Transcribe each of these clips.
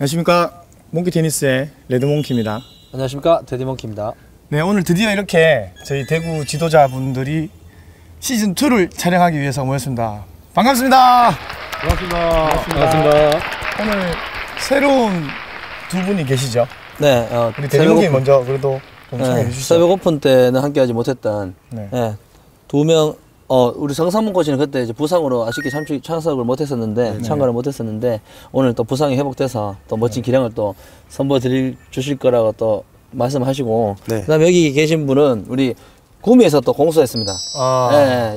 안녕하십니까. 몽키 테니스의 레드 몽키입니다. 안녕하십니까. 데디 몽키입니다. 네, 오늘 드디어 이렇게 저희 대구 지도자분들이 시즌2를 촬영하기 위해서 모였습니다. 반갑습니다. 반갑습니다. 반갑습니다. 오늘 새로운 두 분이 계시죠? 네. 우리 데디 몽키 먼저 그래도 좀 소개해 주시죠. 새벽 오픈 때는 함께하지 못했던 두 명, 우리 정상문 코치는 그때 이제 부상으로 아쉽게 참석을 못했었는데 참가를 못했었는데 오늘 또 부상이 회복돼서 또 멋진 기량을 또 선보여주실 거라고 또 말씀하시고 그다음에 여기 계신 분은 우리 구미에서 또 공수했습니다.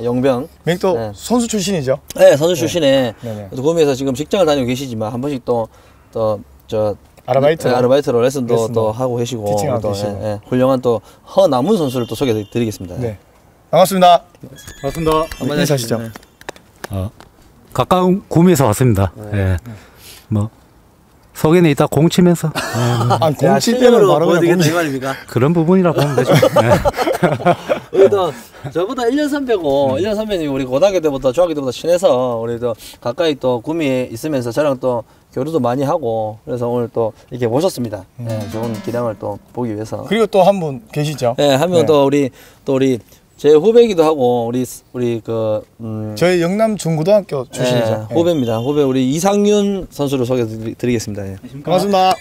용병. 맹도 선수 출신이죠? 네, 선수 출신에 구미에서 지금 직장을 다니고 계시지만 한 번씩 또 아르바이트로 레슨도 또 하고 계시고 또 훌륭한 또 허남훈 선수를 또 소개드리겠습니다. 네. 반갑습니다. 반갑습니다. 한번 인사하시죠. 가까운 구미에서 왔습니다. 네. 뭐 서기는 이따 공 치면서. 공 칠 때는 바로 보여드리겠다 이 말입니까? 그런 부분이라고 보면 되죠. 우리도 저보다 1년 선배고 1년 선배님 우리 고등학교 때부터 중학교 때부터 친해서 우리도 가까이 또 구미에 있으면서 저랑 또 교류도 많이 하고 그래서 오늘 또 이렇게 모셨습니다. 네, 좋은 기량을 또 보기 위해서. 그리고 또 한 분 계시죠? 네, 한 명 또 우리 제 후배이기도 하고 우리 저희 영남 중고등학교 출신이죠. 예, 후배입니다. 후배 우리 이상윤 선수를 소개드리겠습니다. 예. 반갑습니다.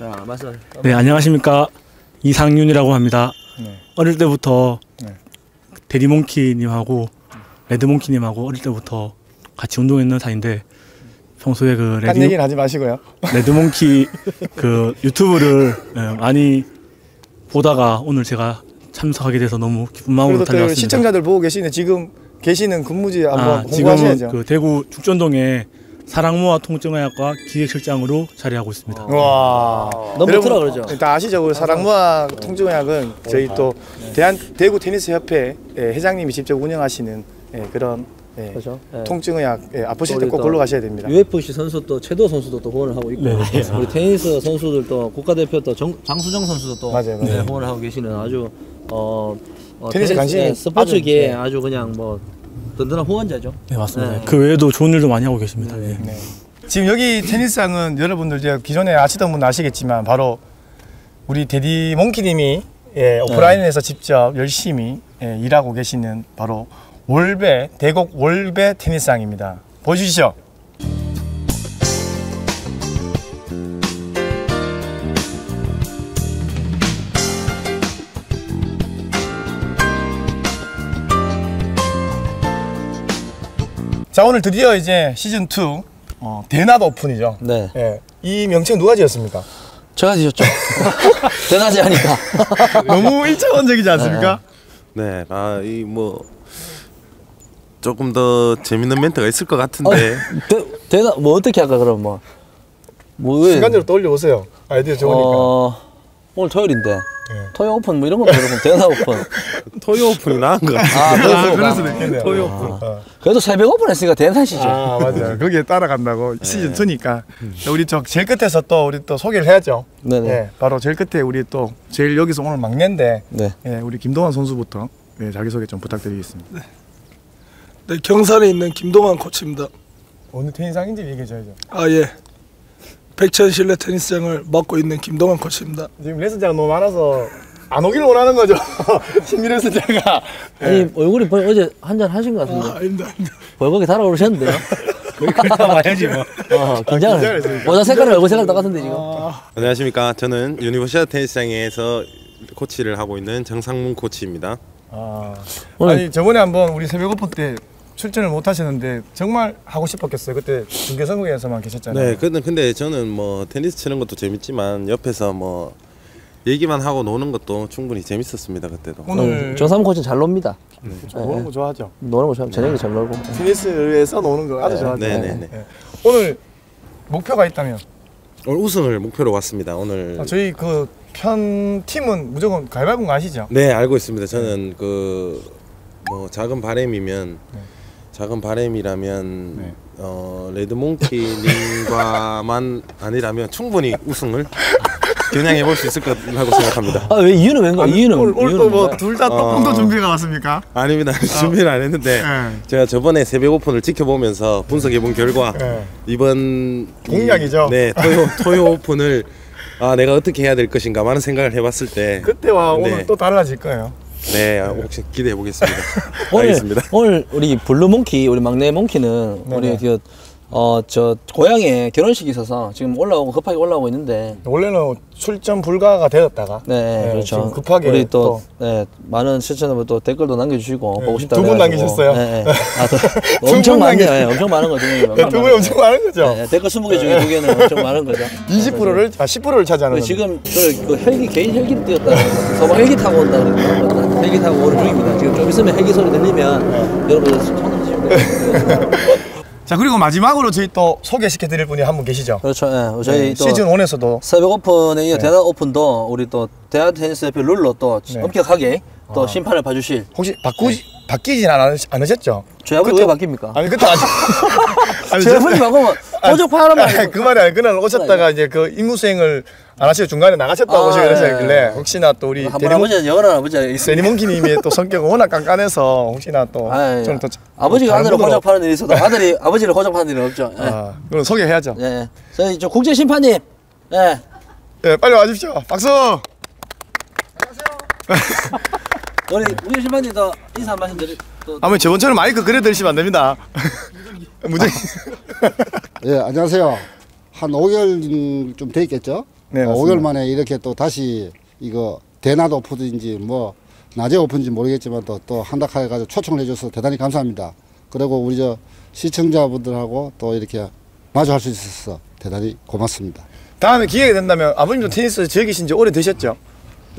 자, 말씀. 네, 안녕하십니까. 이상윤이라고 합니다. 어릴 때부터 데디몽키님하고 레드몽키님하고 어릴 때부터 같이 운동했는 사이인데 평소에 딴 얘기는 하지 마시고요. 레드몽키 유튜브를 많이 보다가 오늘 제가 참석하게 돼서 너무 기쁜 마음으로 달려왔습니다. 시청자들 보고 계시는데 지금 계시는 근무지 한번 공부하셔야죠. 지금 대구 죽전동에 사랑무화 통증의학과 기획실장으로 자리하고 있습니다. 와, 너무 좋더라 그러죠. 일단 아시죠? 우리 사랑무화 통증의학은 저희 또 대구 테니스 협회 회장님이 직접 운영하시는 그런 그렇죠. 통증의학 아프실 때 꼭 골로 가셔야 됩니다. UFC 선수 또 최도 선수도 또 후원을 하고 있고 우리 테니스 선수들 또 국가대표 또 장수정 선수도 또 후원을 하고 계시는 아주 테니스 관심 스포츠계에 아주 그냥 뭐 든든한 후원자죠. 네, 맞습니다. 그 외에도 좋은 일도 많이 하고 계십니다. 지금 여기 테니스장은 여러분들 제가 기존에 아시던 분 아시겠지만 바로 우리 데디 몽키님이 오프라인에서 직접 열심히 일하고 계시는 바로 월배, 대곡 월배 테니스장입니다. 보여주시죠. 자, 오늘 드디어 이제 시즌2 대낮 오픈이죠. 네. 예, 이 명칭 누가 지었습니까? 제가 지었죠. 대낮이 아니까 너무 일차원적이지 않습니까? 네. 조금 더 재밌는 멘트가 있을 것 같은데. 뭐 어떻게 할까 그럼 시간대로 떠올려 오세요. 아이디어 좋으니까. 오늘 토요일인데. 토요 오픈 뭐 이런 거 여러분 대낮 오픈. 토요 오픈이 나은 것 같아. 그럴 수도 있겠네요. 토요 오픈. 그래도 새벽 오픈 했으니까 대낮이죠. 맞아요. 거기에 따라간다고 시즌 2니까. 우리 제일 끝에서 또 우리 또 소개를 해야죠. 네네. 바로 제일 끝에 우리 또 제일 여기서 오늘 막내인데. 네. 우리 김동완 선수부터 자기소개 좀 부탁드리겠습니다. 네. 네, 경산에 있는 김동완 코치입니다. 어느 테니스장인지 얘기해줘야죠. 백천 실내 테니스장을 맡고 있는 김동완 코치입니다. 지금 레슨자가 너무 많아서 안 오길 원하는 거죠. 신미 레슨자가. 아니 얼굴이 어제 한잔 하신 것 같은데. 아닙니다, 아닙니다. 벌겋게 달아오르셨는데요. 봐야지 뭐. 긴장을. 모자 색깔은 얼굴 색깔 똑같은데 지금. 안녕하십니까. 저는 유니버시아드 테니스장에서 코치를 하고 있는 정상문 코치입니다. 아니 저번에 한번 우리 새벽 오픈 때 출전을 못 하셨는데 정말 하고 싶었겠어요. 그때 중계선국에서만 계셨잖아요. 네, 근데 저는 테니스 치는 것도 재밌지만 옆에서 얘기만 하고 노는 것도 충분히 재밌었습니다. 그때도. 오늘 정상문 코치는 잘 놉니다. 노는 거 좋아하죠. 노는 거 좋아하죠. 저녁에 잘 놀고. 테니스를 위해서 노는 거 아주 좋아하죠. 네. 오늘 목표가 있다면? 오늘 우승을 목표로 왔습니다. 오늘 저희 편 팀은 무조건 가위바위보인 거 아시죠? 네, 알고 있습니다. 저는 그 뭐 작은 바램이면 작은 바램이라면 레드몽키님과만 아니라면 충분히 우승을 겨냥해 볼 수 있을 거라고 생각합니다. 아, 왜 이유는 왠가? 이유는 오늘 또 뭐 둘 다 떡볶이도 준비가 왔습니까? 아닙니다. 준비를 안 했는데 제가 저번에 새벽 오픈을 지켜보면서 분석해 본 결과 이번 공략이죠. 네, 토요 오픈을 아, 내가 어떻게 해야 될 것인가 많은 생각을 해봤을 때 그때와 오늘 또 달라질 거예요. 네, 혹시 기대해 보겠습니다. 알겠습니다. 오늘 우리 블루 몽키, 우리 막내 몽키는 우리 저 고향에 결혼식이 있어서 지금 올라오고 급하게 올라오고 있는데 원래는 출전 불가가 되었다가 네, 그렇죠. 지금 급하게 우리 또 네, 많은 시청자분들 또 댓글도 남겨주시고 보고 싶다. 두 분 남기셨어요? 네, 네. 아, 엄청 많네요. 네, 엄청 많은 거죠. 네, 두 분 엄청 많은 거죠. 네, 댓글 20개 중에 2개는 엄청 많은 거죠. 20%를 아, 10%를 차지하는. 지금 그 헬기 개인 헬기를 띄웠다. 서방 헬기 타고 온다 그랬다. 헬기 타고 오는 중입니다. 지금 좀 있으면 헬기 소리 들리면 여러분들 손 드시면 돼요. 자, 그리고 마지막으로 저희 또 소개시켜 드릴 분이 한 분 계시죠? 그렇죠. 예. 저희 또 시즌 1에서도 새벽 오픈에 이어 대학 오픈도 우리 또 대학 테니스 대표 룰로 또 엄격하게 또 심판을 봐주실. 혹시 바뀌진 않으셨죠? 저희 아버지 왜 바뀝니까? 아니 그때 아직 저희 아버지 바꾸면 호적파하란 말이에요. 그 말이 아니라 그날 오셨다가 이제 그 임무 수행을 안 하시고 중간에 나가셨다고 오시고 그러셨길래 혹시나 또 우리 대리몽키는 영원한 아버지 대리몽키님이 또 성격이 워낙 깐깐해서 혹시나 또 좀 더 아버지가 아들을 호적파는 일이 있어도 아들이 아버지를 호적파는 일은 없죠. 그럼 소개해야죠. 네, 저희 저 국제 심판님, 네, 빨리 와주십시오. 박수. 안녕하세요. 우리 우리 심판님도 인사 한 말씀 드릴. 아무리 저번처럼 마이크 그려드리시면 안 됩니다. 무전기. 예, 안녕하세요. 한 5개월 좀 돼 있겠죠? 네, 5개월 만에 이렇게 또 다시 이거 대낮 오픈인지 뭐 낮에 오픈인지 모르겠지만 또 한다카에 가서 초청을 해줘서 대단히 감사합니다. 그리고 우리 저 시청자분들하고 또 이렇게 마주할 수 있어서 대단히 고맙습니다. 다음에 기회가 된다면 아버님도 테니스 즐기신 지 오래 되셨죠?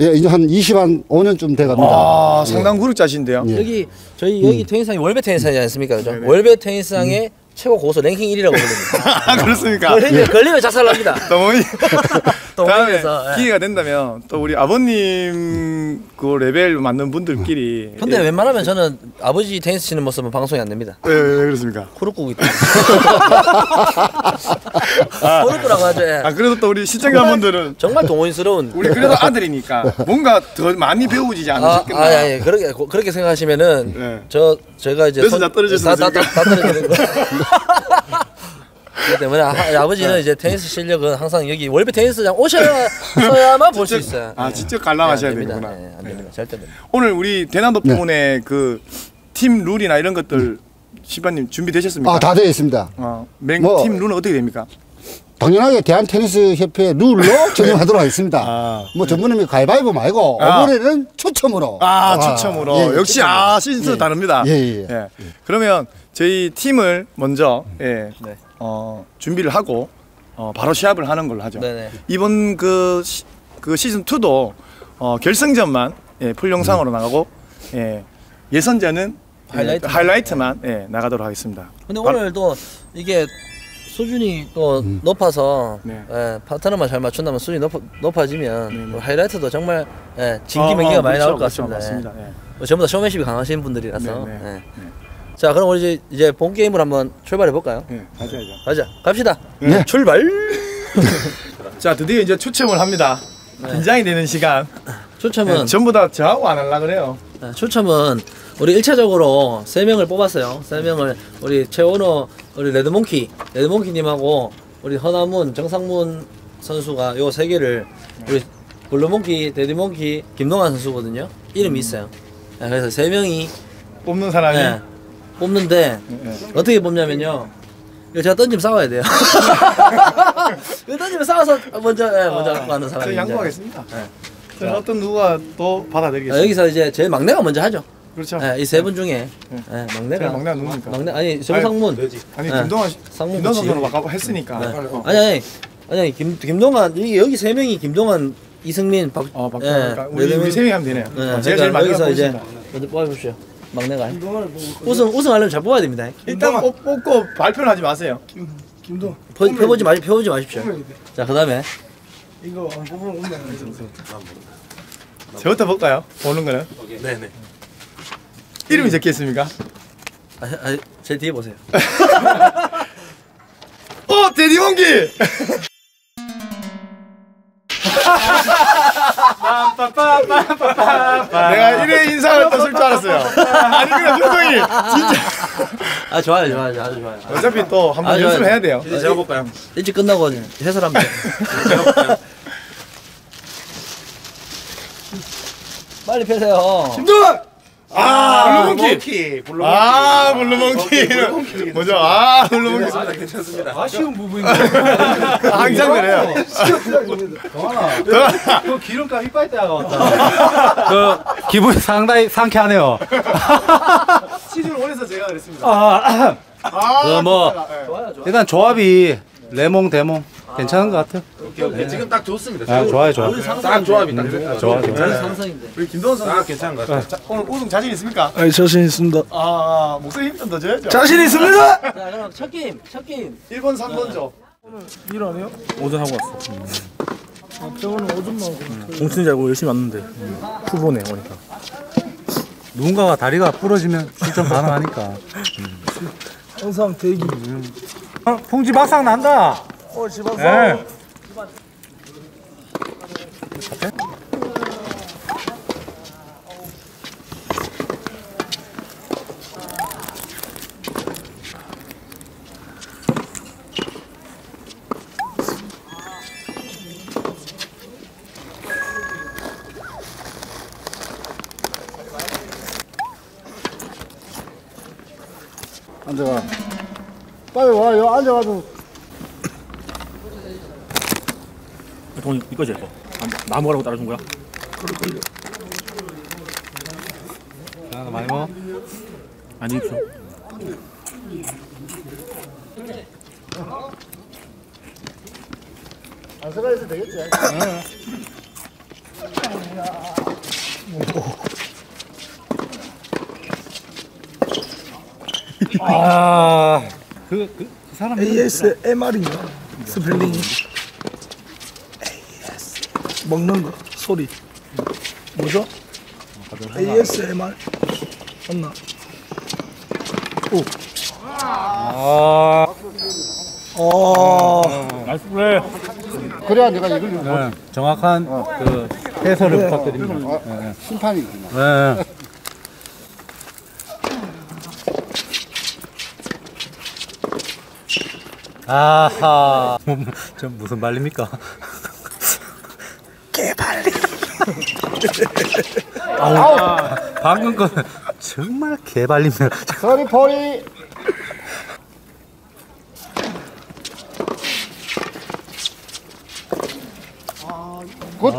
예, 이제 한 5년쯤 돼갑니다. 아, 상당 그룹자신데요. 예. 여기 저희 여기 테니스상이 월배 테니스상이지 않습니까, 그죠? 월배 테니스상의 최고 고수 랭킹 1위라고 부릅니다. 아, 그렇습니까? 걸리면 작살납니다. 다음에 기회가 된다면 또 우리 아버님 그 레벨 맞는 분들끼리. 근데 웬만하면 저는 아버지 테니스 치는 모습은 방송이 안 됩니다. 네, 왜 그렇습니까? 코르꾸기 때문에. 코르꾸라고 하죠. 아, 그래도 또 우리 시청자분들은 정말 동원스러운. 우리 그래도 아들이니까 뭔가 더 많이 배우지 않으셨겠나. 아, 예, 그렇게 생각하시면은 제가 이제 그래서 다 떨어지는 거. 그렇기 때문에 아버지는 이제 테니스 실력은 항상 여기 월배 테니스장 오셔야만 볼 수 있어요. 아, 직접 관람하셔야 되는구나. 안 됩니다. 절대 안 됩니다. 오늘 우리 대나도 부문의 그 팀 룰이나 이런 것들 심판님 준비되셨습니까? 아, 다 되어 있습니다. 팀 룰은 어떻게 됩니까? 당연하게 대한테니스협회 룰로 적용하도록 하겠습니다. 뭐 전문님이 가위바위보 말고 이번에는 추첨으로. 추첨으로. 역시 시즌 2 다릅니다. 예. 그러면 저희 팀을 먼저 준비를 하고 바로 시합을 하는 걸로 하죠. 이번 그 시즌 2도 결승전만 풀 영상으로 나가고 예선전은 하이라이트만 나가도록 하겠습니다. 근데 오늘도 이게 수준이 또 높아서 파트너만 잘 맞춘다면 수준이 높아지면 하이라이트도 정말 진기 맹기가 많이 나올 것 같습니다. 맞습니다. 전부 다 쇼맨십이 강하신 분들이라서. 자, 그럼 우리 이제 본 게임을 한번 출발해 볼까요? 네, 가자. 갑시다. 네, 출발. 자, 드디어 이제 추첨을 합니다. 긴장이 되는 시간. 추첨은 전부 다 저하고 안 하려고 그래요. 추첨은 우리 1차적으로 3명을 뽑았어요. 3명을 우리 최원호, 우리 레드몽키님하고 우리 허남문, 정상문 선수가 요 3개를 우리 블루몽키, 데디몽키, 김동완 선수거든요. 이름이 있어요. 그래서 3명이 뽑는 사람이 뽑는데 어떻게 뽑냐면요. 이거 제가 던지면 싸워야 돼요. 이거 던지면 싸워서 먼저 갖고 가는 사람이. 양보하겠습니다. 어떤 누가 또 받아들이겠습니다. 여기서 이제 제일 막내가 먼저 하죠. 그렇죠. 이 세 분 중에 막내가 누굽니까? 막내 아니 정상문. 아니 김동완 선수로 막 했으니까. 아니 김동완 여기 3명이 김동완, 이승민, 우리 3명이 하면 되네요. 제일 막내가 이제 먼저 뽑아주십시오. 막내가 우승하려면 잘 뽑아야 됩니다. 일단 뽑고 발표는 하지 마세요. 펴보지 마십시오. 자, 그 다음에 이거 안 뽑으면 오면 안 되죠. 저부터 볼까요? 보는 거는? 네네. 이름이 적혀있습니까? 아, 제 뒤에 보세요. 어! 데디 몽키! 내가 이래 인상을 떴을 줄 알았어요. 아니 그냥 표정이 진짜. 아 좋아요 좋아요 아주 좋아요. 어차피 또 한번 연습을 해야 돼요. 이제 제가 볼까요? 일찍 끝나고 해설합니다. 제가 볼까요? 빨리 펴세요. 힘들! 아, 블루몽키! 아, 블루몽키! 뭐죠? 아, 블루몽키! 아, 괜찮습니다. 아쉬운 부분인데. 항상 그래요. 동환아, 그 기름값 휘빨 때가 왔다. 그, 기분이 상당히 상쾌하네요. 시즌 1에서 제가 그랬습니다. 그 뭐, 일단 조합이 레몽, 데몽. 괜찮은 것 같아요. 오케이, 오케이. 네. 지금 딱 좋습니다. 아, 좋아요, 좋아요. 딱 조합이 딱 좋아요. 좋아요. 우리 김동원 선수 딱 괜찮은 것 같아요. 자, 오늘 우승 자신 있습니까? 네, 자신 있습니다. 아, 목소리 힘 좀 더 줘야죠. 자신 있습니다! 자, 그럼 첫 게임, 첫 게임. 1번, 3번죠. 오늘 일 안 해요? 오전 하고 왔어. 저는 오전만 하고. 공치는 줄 알고 열심히 왔는데. 후보네, 오니까. 누군가가 다리가 부러지면 출전 가능하니까. 항상 대기. 어, 봉지 막상 난다! 어, 집어서. 네. 앉아봐. 빨리 와, 여기 앉아가지고. 돈 이거지 이거 나무라고 따라준 거야? 자 많이 먹어? 아니 입소 안 쓰라해도 되겠지? 아 그 사람 ASMR인가? 스펠링이 먹는 거 소리 뭐죠? ASMR 맞나? 오. 나이스 플레이. 그래야 내가 이걸 네, 정확한 그 해설을 그래. 부탁드립니다. 네. 심판이구나. 네. 아하. 저 무슨 말입니까? 개발리. 아우, 방금 건 정말 개발리네요. 서리 포리. 굿.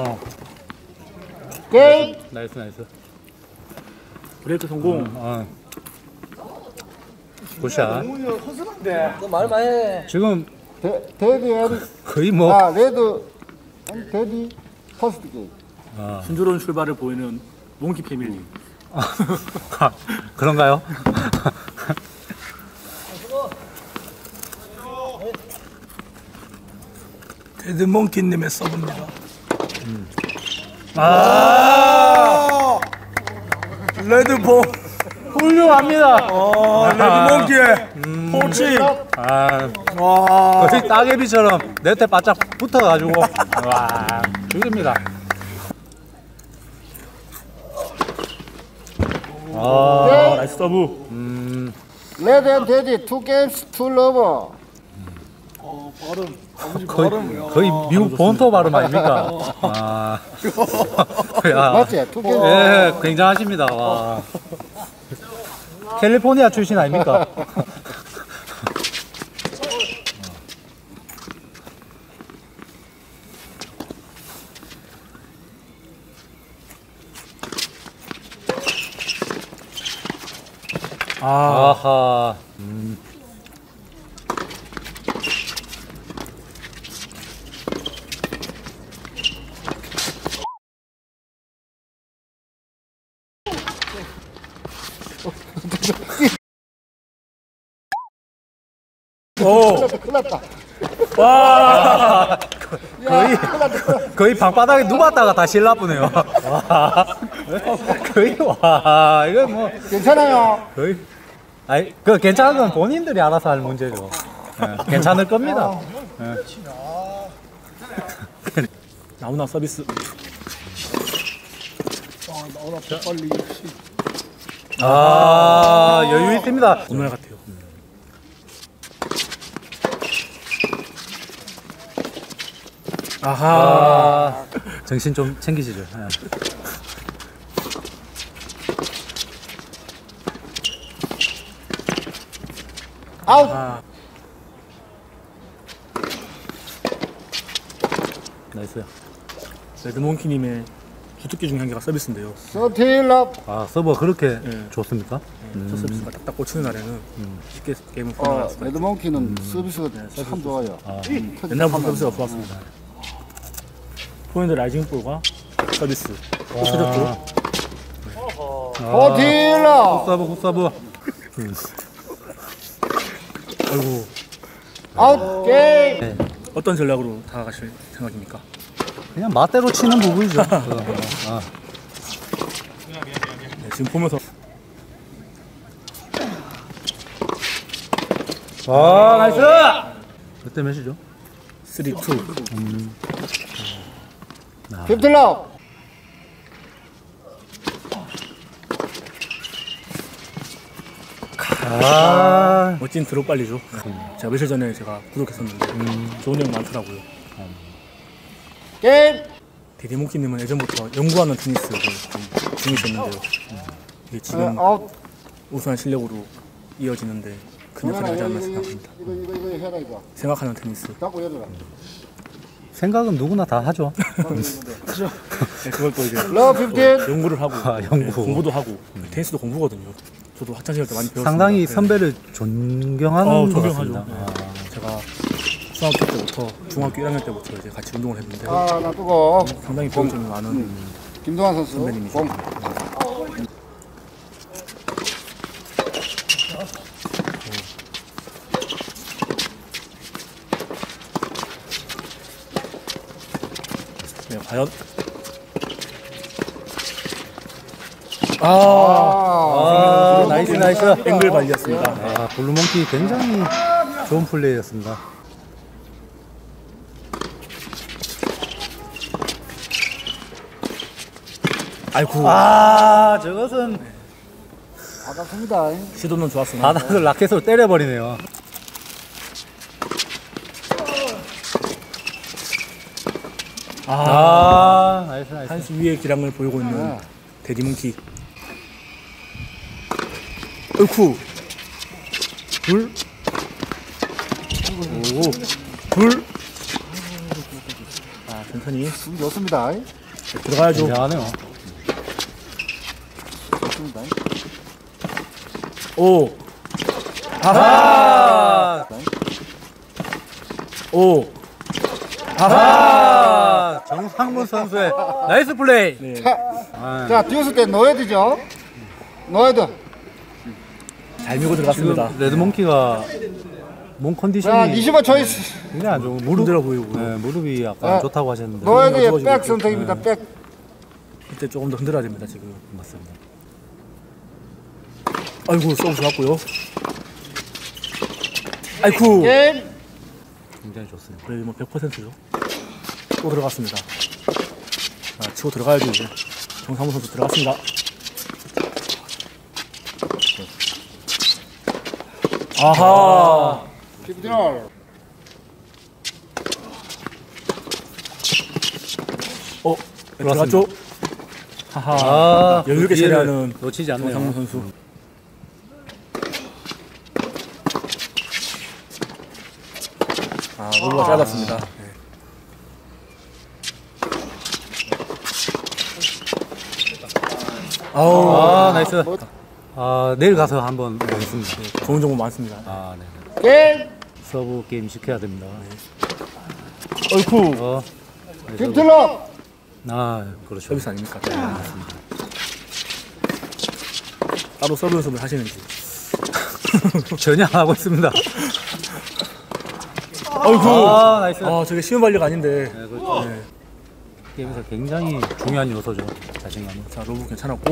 굿. 나이스 나이스. 브레이크 성공. 굿샷. 너 말 많이 해. 지금 데뷔 거의 뭐. 아 레드 데뷔. 순조로운 출발을 보이는 몽키 패밀리. 그런가요? 데드 몽키님의 서브입니다. 아! 레드봉 훌륭합니다. 레드 몽키의 포칭. 와. 거의 따개비처럼 네트에 바짝 붙어가지고. 와. 죽입니다. 아, 나이스 서브. 레드 앤 데디, 2 games 2 lovers. 어, 발음. 거의 미국 본토 발음 아닙니까? 아. 맞지? 2 games. 예, 굉장하십니다. 와. 캘리포니아 출신 아닙니까? 아하. 오. 큰일 났다. 와, 거의 방바닥에 누웠다가 다시 일어나보네요. 와, 거의 와, 이거 뭐 괜찮아요. 거의, 아니 그 괜찮은 건 본인들이 알아서 할 문제죠. 네, 괜찮을 겁니다. 네. 나훈아 서비스. 나훈아 빨리. 아, 여유 있습니다. 오늘 같아요. 아하, 정신 좀 챙기시죠. 네. 아웃. 아. 나이스요. 레드몽키님의 주특기 중에 한 개가 서비스인데요. 서브틸럽. 아, 서버 그렇게 네. 좋습니까? 네. 저 서비스가 딱딱 꽂히는 날에는 쉽게 게임을 끝났습니다. 레드몽키는 서비스가 네, 참 좋아요. 아. 옛날부터 서비스가 좋았습니다. 포인트 라이징 볼과 서비스. 최적도. 서틸럽. 굿서브, 굿서브. 아이고. 아웃 게임. 네. 어떤 전략으로 다가가실 생각입니까? 그냥 맛대로 치는 부분이죠. 아. 네, 지금 보면서 아, 나이스! 그때 몇이죠? 3, 2 힙틀럽! 아 멋진 드롭 빨리죠. 제가 며칠 전에 제가 구독했었는데 좋은 내용 많더라고요. 게임! 데디몽키님은 예전부터 연구하는 테니스를 좀 중이셨는데요. 이게 지금 우수한 실력으로 이어지는데 큰 역할을 하지 않나 생각합니다. 이거 해라 이거. 생각하는 테니스. 생각은 누구나 다 하죠. 네, 그걸 또 이제 또 연구를 하고 아, 연구. 네, 공부도 하고 테니스도 공부거든요. 저도 학창시절 때 많이 배웠습니다. 상당히 선배를 존경하는 것 같습니다. 네. 아. 제가 중학교 때부터 중학교 1학년 때부터 이제 같이 운동을 했는데 아, 나 뜨거워. 상당히 배울 점이 많은 김동완 선수 선배님이죠. 네, 과연 아, 나이스 나이스 앵글 발리였습니다. 아, 블루몽키 굉장히 좋은 플레이였습니다. 아이쿠. 아, 저것은 바닥입니다. 시도는 좋았습니다. 바닥을 라켓으로 때려버리네요. 아, 나이스 나이스. 한 수 위의 기량을 보이고 있는 데디몽키. 으쿠 둘 오 둘 아 천천히 숨 좋습니다. 들어가야죠. 잘하네요. 좋습니다. 오 아하 오 아하 정상문 선수의 나이스 플레이. 네. 자 뛰었을 때 넣어야 되죠. 넣어야 돼. 잘 밀고 들어갔습니다. 레드몽키가 몸 컨디션이 야, 20번 초이스. 굉장히 안 좋은 무릎 힘들어 보이고 네, 무릎이 약간 안 좋다고 하셨는데 노예드의 백 선택입니다. 백 이때 조금 더 흔들어야 됩니다. 지금 맞습니다. 아이고 서브 좋았고요. 아이쿠 예. 굉장히 좋습니다. 그래도 뭐 100%죠. 또 들어갔습니다. 자, 치고 들어가야죠. 이제 정상훈 선수 들어갔습니다. 아하. 킵들. 어, 들어갔죠. 하하. 여유 있게 처리하는 놓치지 않는 정상문 선수. 아, 볼과 짧았습니다. 네. 아우, 아, 나이스. 아, 내일 가서 한번 보겠습니다. 네, 좋은 정보 많습니다. 아, 네. 게임! 서브 게임 시켜야 됩니다. 네. 어이쿠! 어. 김틀럭! 아, 그렇죠. 서비스 아닙니까? 네, 맞습니다. 따로 서브 연습을 하시는지. 전혀 안 하고 있습니다. 어이구. 아, 나이스. 아, 저게 쉬운 발리가 아닌데. 네, 그렇죠. 네. 게임에서 굉장히 중요한 요소죠. 자신감이. 자, 로브 괜찮았고.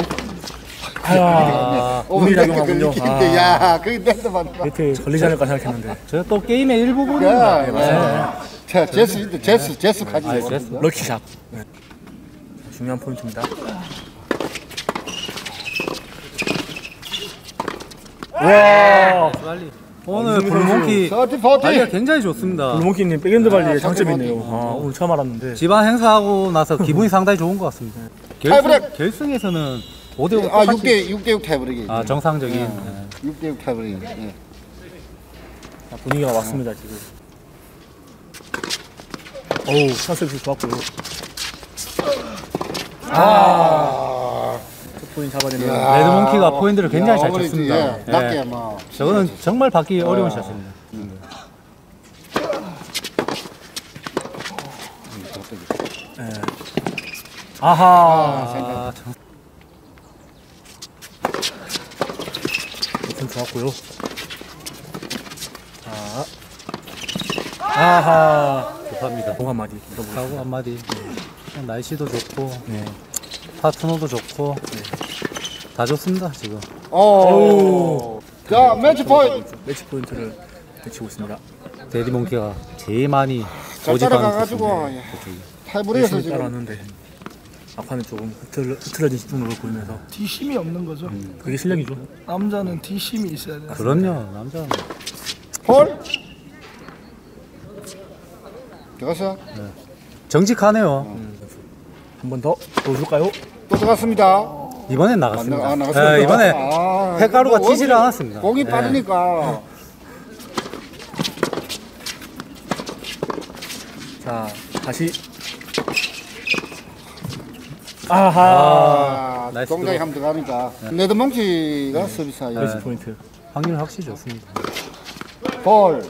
아, 운이 작용하군요. 야, 그게 댄스 맞다. 밑에 걸리지 않을까 생각했는데. 제가 또 게임의 일부분입니다. 네, 맞아요. 자, 제스 가지고. 럭키샷. 네. 중요한 포인트입니다. 와, 발리. 오늘 블루몽키 발리가 굉장히 좋습니다. 블루몽키님 백핸드 발리의 장점이 있네요. 아, 오늘 처음 알았는데. 지방 행사하고 나서 기분이 상당히 좋은 것 같습니다. 결승에서는 5대5 아, 6대6 타이브레이크. 아, 정상적인. 네. 6대6 타이브레이크. 네. 아, 분위기가 왔습니다, 지금. 어우, 찬스도 좋았고요. 아. 포인트 잡아내네요. 레드몽키가 포인트를 굉장히 잘 쳤습니다. 예. 예. 낮게 막. 저거는 정말 받기 어려운 샷입니다. 예. 아하. 좀 좋았고요. 아. 아하. 급합니다. 공 한마디. 하고 한마디. 날씨도 좋고. 네. 파트너도 좋고. 네. 다 좋습니다 지금. 오. 자, 매치 포인트. 매치 포인트를 붙이고 있습니다. 데디몽키가 제일 많이 오지가지고 탈불에서 지금 왔는데 앞판에 조금 흐트러진 시점을 보이면서 뒷심이 없는 거죠. 그게 실력이죠. 남자는 뒷심이 있어야 돼요. 그럼요, 남자는. 볼. 들어갔어요? 네. 정직하네요. 한 번 더 보여줄까요? 또 들어갔습니다. 이번엔 나갔습니다. 나갔습니다. 네, 이번에 헥가루가 튀지를 않았습니다. 공이 빠르니까. 자, 다시. 아하. 아, 동작이 한번 들어가니까. 레드몽키가 서비스하여. 서비스 포인트. 확률 확실히 좋습니다. 볼.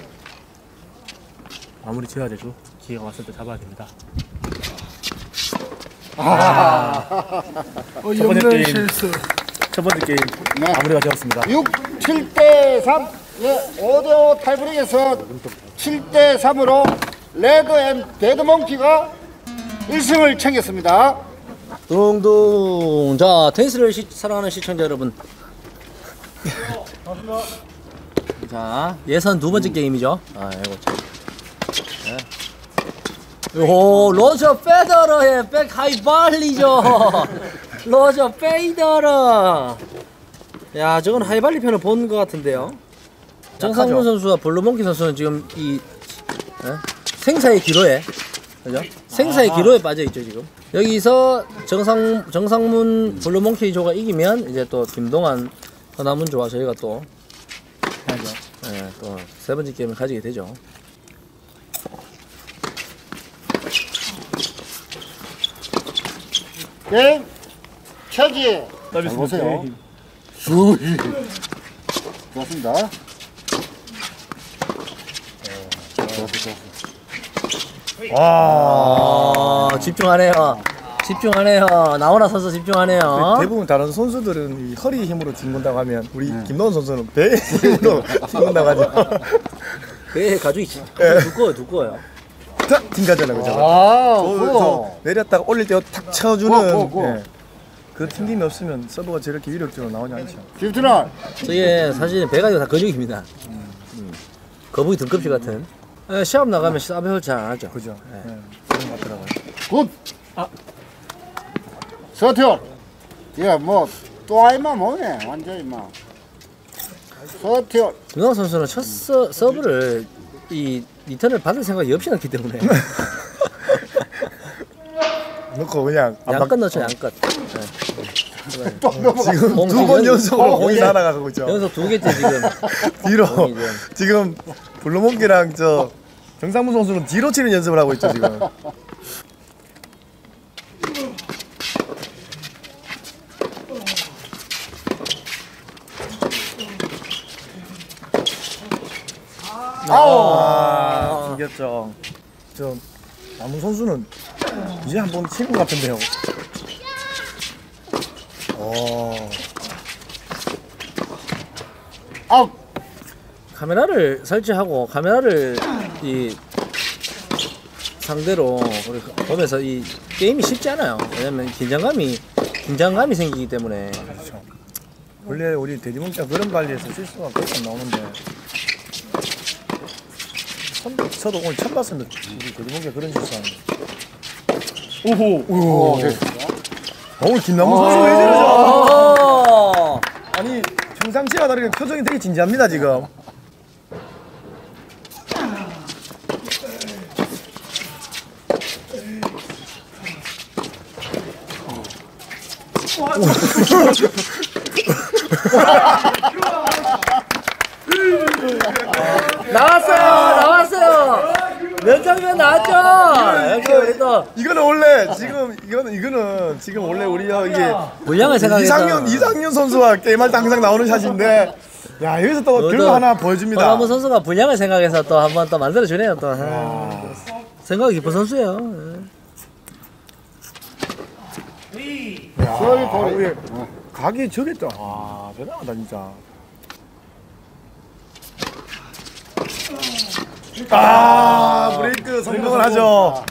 마무리 지어야 되죠. 기회가 왔을 때 잡아야 됩니다. 첫 번째 게임 실수. 첫 번째 게임 네. 마무리가 되었습니다. 7대3 예, 5대5 타이브레이크에서 7대3으로 레드 앤 데드몽키가 1승을 챙겼습니다. 둥둥. 자, 테니스를 사랑하는 시청자 여러분. 자, 예선 두 번째 게임이죠. 아, 이거 참. 네. 오, 로저 페더러의 백 하이 발리죠. 로저 페이더러. 야, 저건 하이 발리 편을 본 것 같은데요. 정상문 선수와 블루몽키 선수는 지금 이 에? 생사의 기로에, 그죠? 생사의 기로에 빠져 있죠 지금. 여기서 정상문 블루몽키 조가 이기면 이제 또 김동완 허남훈 조와 저희가 또, 예, 또 세 번째 게임을 가지게 되죠. 네, 최지. 잘 보세요. 수이. 좋습니다. 와, 집중하네요. 집중하네요. 나훈아 선수 집중하네요. 대부분 다른 선수들은 이 허리 힘으로 뒹군다고 하면 우리 김동완 선수는 배에 힘으로 뒹군다고 하죠. 배에 가죽이 두꺼워요. 딱 튕가잖아, 그죠? 저 내렸다가 올릴 때 탁 채워주는. 예. 그 튕김이 없으면 서브가 저렇게 위력적으로 나오지 않죠. 김준아, 저게 사실 배가 다 근육입니다. 거북이 등껍질 같은. 예, 시합 나가면 서브를 잘 안 하죠. 그죠? 예. 그런 것 같더라고요. 굿. 아, 서태원. 야, 뭐 또 아이마 뭐네, 완전히 막. 서태원. 김동완 선수는 첫 서브를 이. 리턴을 받을 생각이 없이 났기 때문에 넣고 그냥 양껏 넣죠. 양껏. 지금 두 번 연속으로 공이 날아가고 있죠. 연속 두 개째 지금 뒤로. 지금 블루몽키랑 저 정상문 선수는 뒤로 치는 연습을 하고 있죠 지금. 아우, 이겼죠. 저 남은 선수는 이제 한번 칠 것 같은데요. 오. 아, 카메라를 설치하고 카메라를 이 상대로 우리 보면서 이 게임이 쉽지 않아요. 왜냐면 긴장감이 생기기 때문에. 그렇죠. 원래 우리 돼지몽자 그런 관리에서 실수가 거의 안 나오는데. 저도 오늘 처음 봤었는데 우리 돼지몽자 그런 실수하는. 오호. 오호. 오늘 김남훈 선수 왜 저러죠? 아니 평상시와 다르게 표정이 되게 진지합니다 지금. 나왔어요. 몇 장면 나왔죠. 이거 우리도 이거는 원래 지금 이거는 지금 원래 우리가 이게 물량을 생각해서 이상윤 선수와 게임할 때 항상 나오는 샷인데, 야 여기서 또 들고 하나 보여줍니다. 남은 선수가 분량을 생각해서 또 한번 또 만들어 주네요 또. 생각이 깊은 선수예요. 저기 가게 저기 있다. 아 대단하다 진짜. 아 브레이크 성공을 하죠.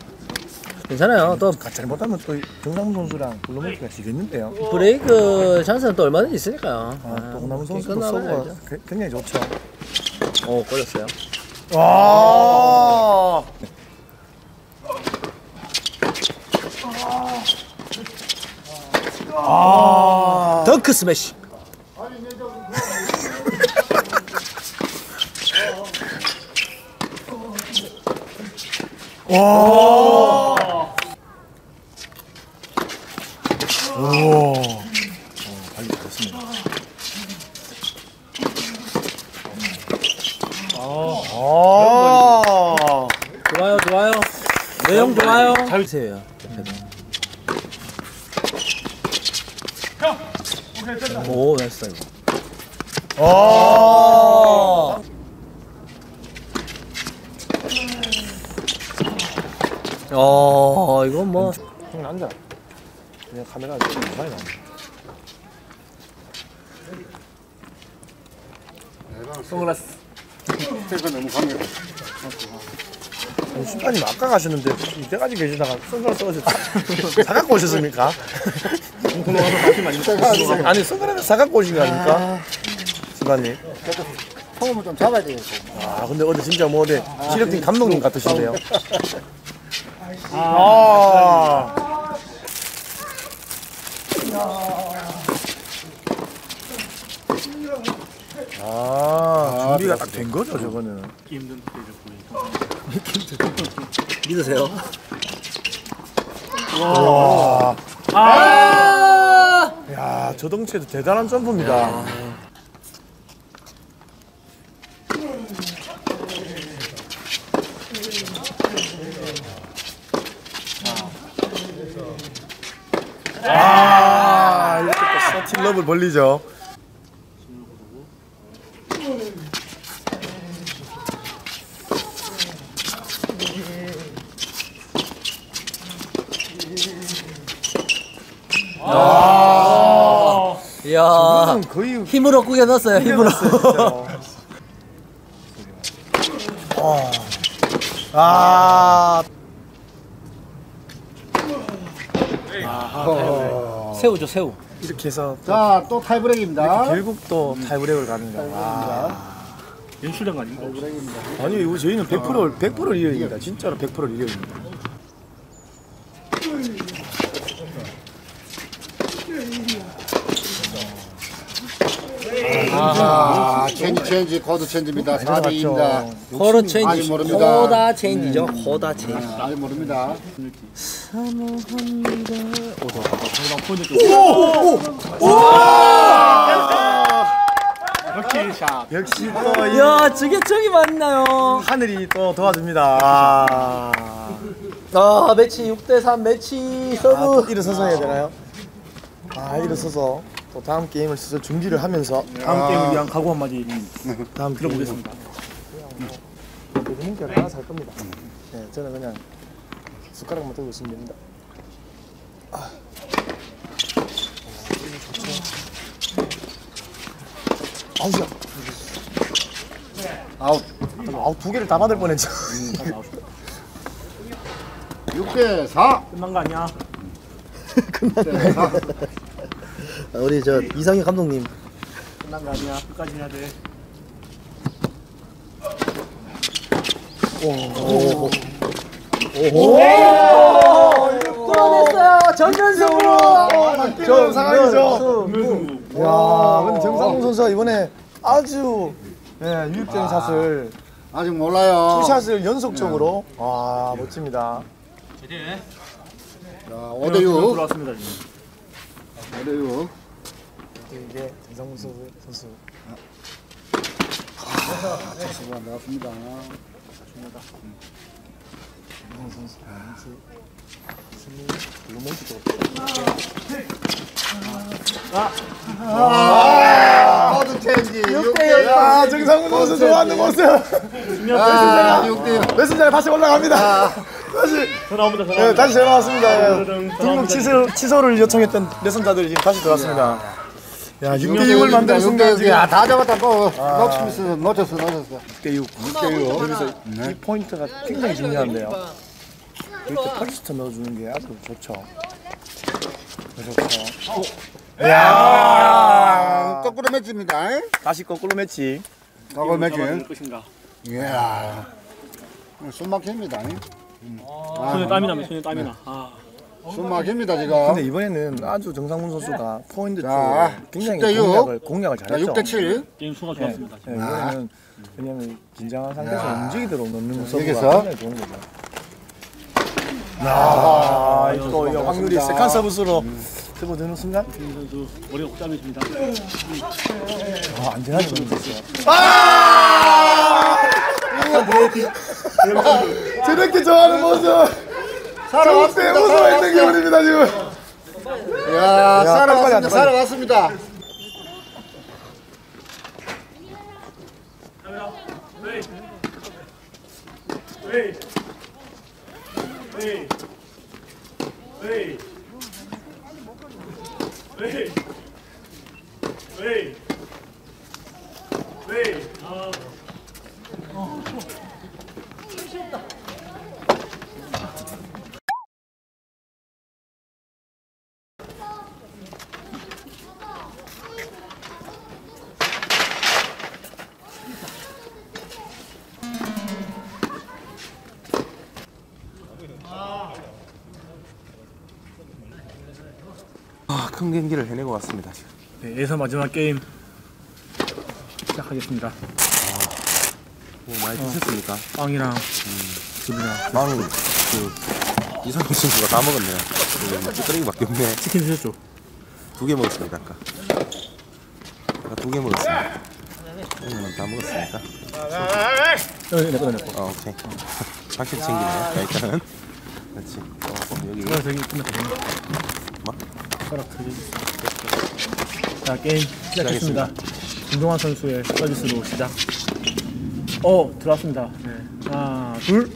괜찮아요. 또 같이 못하면 또 정상훈 선수랑 블루 몽키가 지겠는데요. 브레이크 찬스는 또 얼마든지 있으니까요. 아, 또 정상훈 선수도 서브가 굉장히 좋죠. 오 걸렸어요. 와. 아 덩크 스매시. 와. 오. 발리 좋습니다. 아. 좋아요, 좋아요. 내용 좋아요. 잘 세요. 오, 나이스 이거. 오. 어, 이건 뭐. 형 난다. 그냥 카메라 좀 많이 나온다. 선글라스. 스텝은 너무 강해요. 심판님 아까 가셨는데 이때까지 계시다가 선글라스 오셨어요. 사갖고 오셨습니까? 아니 선글라스 사갖고 오신 거 아닙니까? 심판님. 폼을 좀 잡아야 되겠어. 아 근데 어디 진짜 뭐 어디 시력팀 감독님 같으신데요. 아. 아, 준비가 딱 된 거죠, 저거는. 힘든 믿으세요. 와. 아. 야, 저 덩치에도 대단한 점프입니다. 아, 이렇게 또 서틸럽을 벌리죠. 아, 이야, 거의 힘으로 꾸겨 넣었어요. 힘으로. 아. 새우죠, 새우. 이렇게 해서 자, 또 타이브레이크입니다. 결국 또 타이브레이크를 가는 거야. 연출한 아닌가? 타이브레이크입니다. 아니, 이거 저희는 100% 리얼입니다. 진짜로 100% 리얼입니다. 아, 체인지, 코드 체인지입니다. 4B입니다. 코드 체인지, 코다 체인지죠. 코다 체인지. 잘 모릅니다. 사모합니다. 오! 오! 럭키샷. 역시 또. 이야, 지게척이 맞나요? 하늘이 또 도와줍니다. 아, 매치 6대3 매치 서브. 일어서서 해야 되나요? 아, 일어서서. 또 다음 게임을 스스로 준비를 하면서 다음 게임을 위한 각오 한마디 다음 들어보겠습니다. 대중문자를 하나 살 겁니다. 네, 저는 그냥 숟가락만 들고 있으면 됩니다. 아. 아웃이야. 아웃. 아웃 두 개를 다 받을 뻔했죠. 6대 4. 끝난 거 아니야? 끝난 거 아니야? 우리 저 이상희 감독님. 끝난 거 아니야? 끝까지 해야 돼. 오. 오호. 꺼냈어요. 전면승으로. 저 상황이죠. 야, 근데 정상훈 선수가 이번에 아주 유익적인 샷을. 아직 몰라요. 투샷을 연속적으로. 와, 멋집니다. 제대로. 자, 5대6 들어왔습니다 지금. 5대6. 이게 정상훈 선수. 수고가 나왔습니다. 중요하다. 정상훈 선수. 어두텐지 6대 0. 아, 정상훈 선수 좋아하는 모습. 메신저가 다시 올라갑니다. 다시 전화옵니다. 네, 다시 전화 왔습니다. 등록 취소를 요청했던 내선자들이 다시 들어왔습니다. 야, 6대 6을 만든 순간 지금 다 잡았다. 놓쳤어. 6대 6. 6대 6. 이 포인트가 굉장히 중요한데요. 이렇게 퍼지스트 넣어주는 게 아주 좋죠. 좋죠. 이야, 거꾸로 매치입니다. 다시 거꾸로 매치. 거꾸로 매치. 이야, 숨 막힙니다. 손에 땀이 나, 손에 땀이 나. 숨 막힙니다 지금. 근데 이번에는 아주 정상훈 선수가 포인트 쪽에 굉장히 공략을 잘했죠. 6대7. 게임 수가 좋았습니다. 이번에는 왜냐면 긴장한 상태에서 움직이도록 넣는 서브가 굉장히 좋은 거죠. 아, 또 확률이 세컨 서브스로 접어드는 순간 머리가 복잡해집니다. 아, 안전하게 넘겼어요. 아! 저렇게 좋아하는 모습! 저때 웃음을 했던 기분입니다, 지금! 이야, 살아왔습니다, 살아왔습니다. 큰 경기를 해내고 왔습니다 지금. 네, 예선 마지막 게임 시작하겠습니다. 뭐 많이 드셨습니까? 빵이랑 굴이랑. 빵은 그 이상민 친구가 다 먹었네요. 찌끄레기 밖에 없네. 치킨 드셨죠? 2개 먹었습니다. 아까 2개 먹었습니다. 다 먹었습니까? 내꺼. 오케이. 확실히 챙기네요. 일단은 그렇지. 여기 끝났거든요. 자, 게임 시작했습니다. 김동환 선수의 서비스로 시작. 들어왔습니다. 네. 하나, 둘.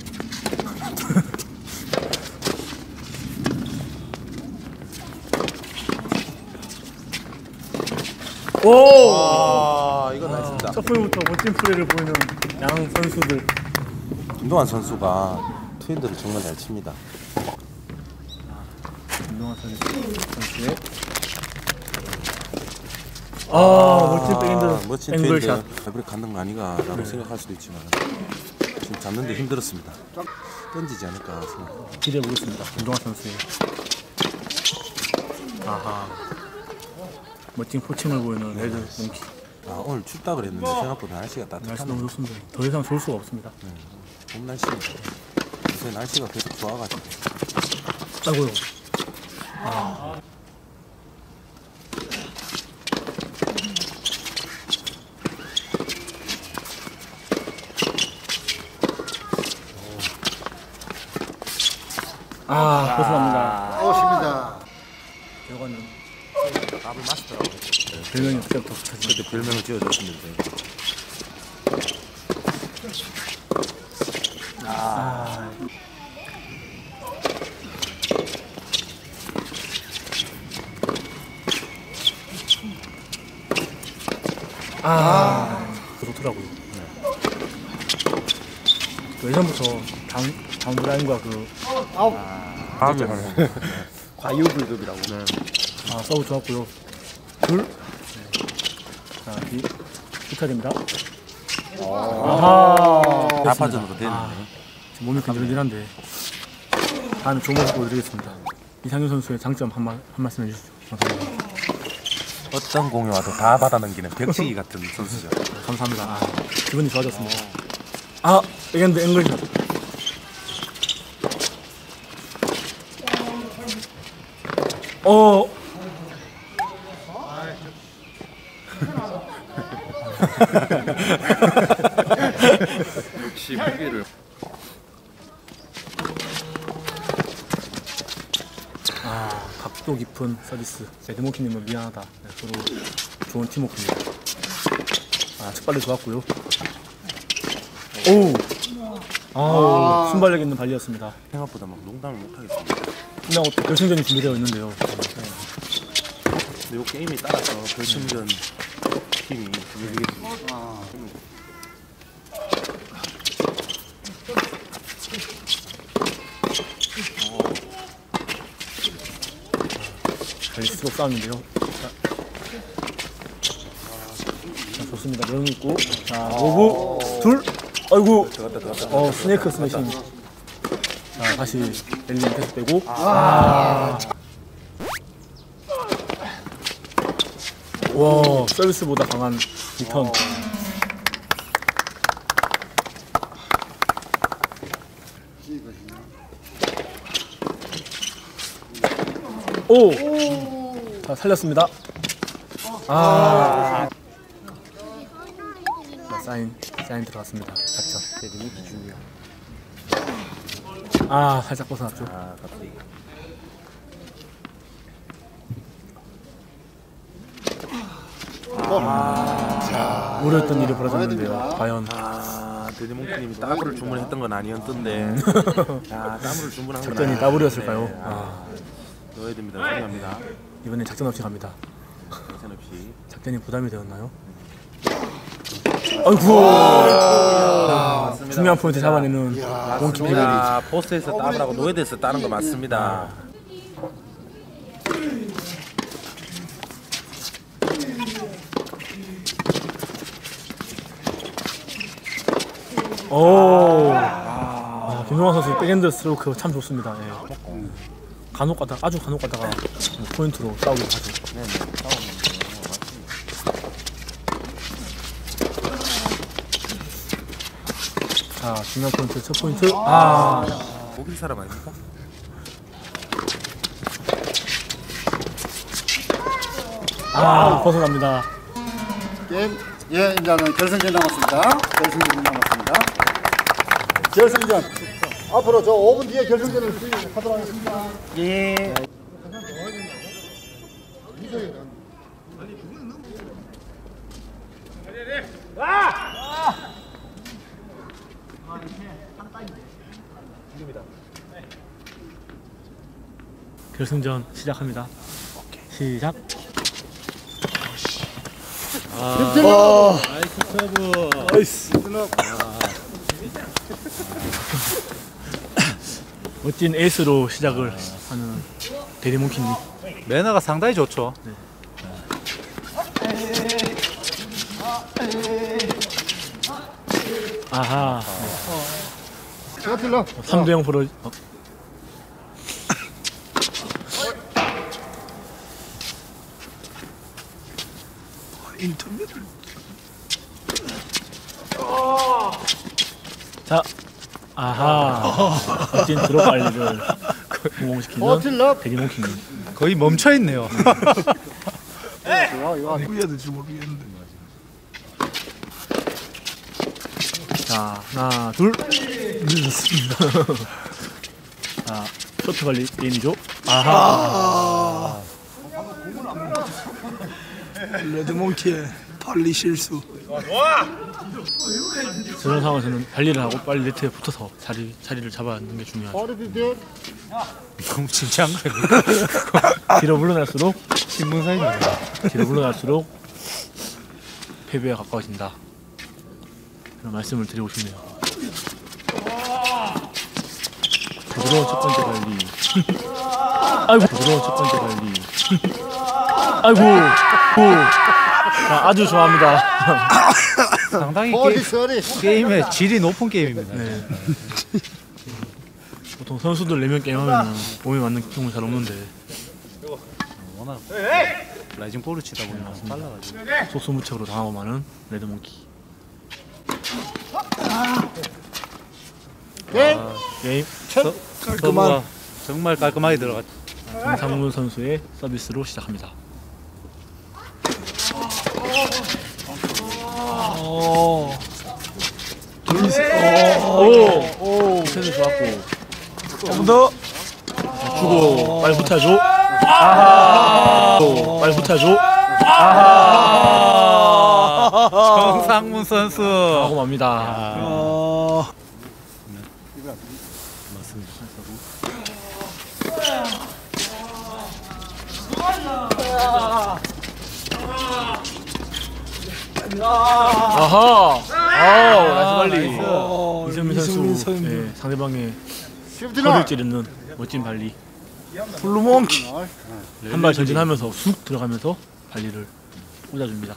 오! 아, 이건 나이스입니다. 첫 번부터 멋진 플레이를 보이는 양 선수들. 김동환 선수가 트윈드를 정말 잘 칩니다. 선수의 멋진 백핸드, 멋진 앵글샷. 발브레이크 간단 거 아니가라고 생각할 수도 있지만 지금 잡는데 힘들었습니다. 던지지 않을까 생각. 기대해 보겠습니다. 김동환 선수의 아하 멋진 포칭을 보이는 레드 몽키. 아, 오늘 춥다 그랬는데 생각보다 날씨가 따뜻하네요. 날씨 너무 좋습니다. 더 이상 좋을 수가 없습니다. 봄 날씨입니다. 요새 날씨가 계속 좋아가지고. 아이고요. 고생합니다. 오십니다. 결과는 답을 맞추더라고요. 별명이 그때부터 붙여주세요. 그때 별명을 지어줬었는데. 그렇더라고요. 그 예전부터 다운브라인과 그 아웃 과유불급이라고 서브 좋았고요. 둘 자, 축하드립니다. 아파전으로 되는데 몸이 근질근질 한데 다음에 좋은 모습 보여드리겠습니다. 이상윤 선수의 장점 한 말씀 해주시죠. 감사합니다. 어떤 공이 와도 다 받아넘기는 벽치기 같은 선수죠. 감사합니다. 기분이 좋아졌습니다. 이건 앵글샷. 역시 무게를. 각도 깊은 서비스. 레드모키님은 미안하다. 네, 서로 좋은 팀워크입니다. 측발도 좋았고요. 순발력 있는 발리였습니다. 생각보다 막 농담을 못하겠습니다. 끝나고 또 결승전이 준비되어 있는데요. 이 게임에 따라서 결승전 팀이 준비되겠습니다. 수록 싸움인데요. 자, 좋습니다. 명이 있고. 자, 오브, 둘, 아이고. 스네이크 스매싱. 자, 다시 엘리는 계속 빼고. 와, 서비스보다 강한 리턴. 자, 살렸습니다. 자, 사인 들어갔습니다. 작전. 레드모키 준비요. 살짝 벗어났죠. 갑자기. 자, 우려했던 일이 벌어졌는데요. 과연. 레드몽키님이 따블을 주문했던 건 아니었던데. 따블을 주문한 건. 작전이 따블이었을까요? 넣어야 됩니다. 사랑합니다. 이번엔 작전 없이 갑니다. 작전 없이. 작전이 부담이 되었나요? 아이고. 중요한 포인트 잡아내는 공키피리. 포스에서 따라고 노예돼서 따는 거 맞습니다. 김종환 선수 백핸드 스트로크 참 좋습니다. 간혹 가다가 포인트로 싸우기도 하죠. 자, 중요한 포인트, 첫 포인트. 고기 사람 아닙니까? 벗어납니다. 게임, 이제는 결승전 남았습니다. 결승전. 앞으로 저 5분 뒤에 결승전을 하도록 하겠습니다. 예. 결승전 시작합니다. 시작. 나이스 서브. 멋진 에이스로 시작을 하는 대리몽키님 매너가 상당히 좋죠. 제가 틀려 3대0 프로. 인터뷰를. 자. 멋진 드롭 알리를 공공시키는 대리몽키님 거의 멈춰있네요. 자, 하나, 둘. 자, 쇼트 관리 게임이죠. 레드몽키의 발리 실수. 그런 상황에서는 발리를 하고 빨리 네트에 붙어서 자리를 잡아는 게 중요하죠. 너무 진지한 거예요. 뒤로 물러날수록 신문사입니다. 뒤로 물러날수록 패배에 가까워진다. 그런 말씀을 드리고 싶네요. 부드러운 첫 번째 발리. 아이고, 부드러운 첫 번째 발리. 아이고, 고. 아주 좋아합니다. 상당히 게임의 질이 높은 게임입니다. 네. 보통 선수들 4명 게임하면 몸에 맞는 경우 잘 없는데 워낙 라이징 볼을 치다 보니 빨라가지고 속수무책으로 당하고 마는 레드몽키. 게임 서브가 정말 깔끔하게 들어갔죠. 정상문 선수의 서비스로 시작합니다. 오, 패스 좋았고. 한 번 더. 주고 빨리 붙여줘. 아하. 빨리 붙여줘. 아하. 정상문 선수. 하고 맙니다. 아하! 아우, 나이스 발리. 이승민 선수, 네, 상대방의 허리를 찌르는 멋진 발리. 블루 몽키! 한 발 전진하면서 쑥 들어가면서 발리를 꽂아줍니다.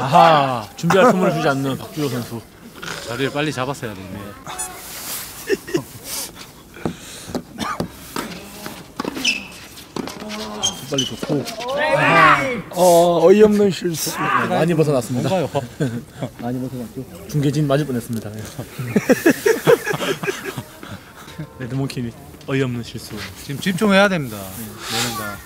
아하! 준비할 틈을 주지 않는 박주호 선수. 자리를 빨리 잡았어야 되네. 빨리 좋고. 어이없는 실수. 네, 많이 벗어났습니다. 많이 벗어났죠. 중계진 맞을 뻔했습니다. 레드몽키 어이없는 실수. 지금 집중해야 됩니다. 모른다.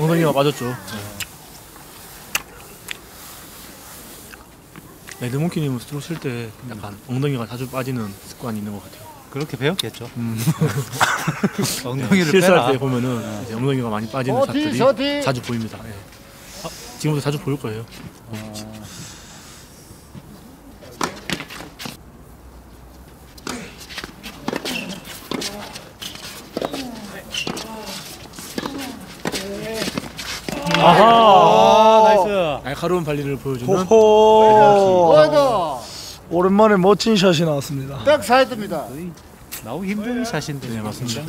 엉덩이가 맞았죠. 레드몽키님은 스트로크 칠 때 약간 엉덩이가 자주 빠지는 습관이 있는 것 같아요. 그렇게 배웠겠죠. 엉덩이를 실수할 빼라. 때 보면은 이제 엉덩이가 많이 빠지는 샷들이 자주 보입니다. 네. 아, 지금도 자주 보일 거예요. 아하! 나이스! 날카로운 발리를 보여주는 오랜만에 멋진 샷이 나왔습니다. 딱 사이드입니다. 나오기 힘든 샷인데. 네, 맞습니다.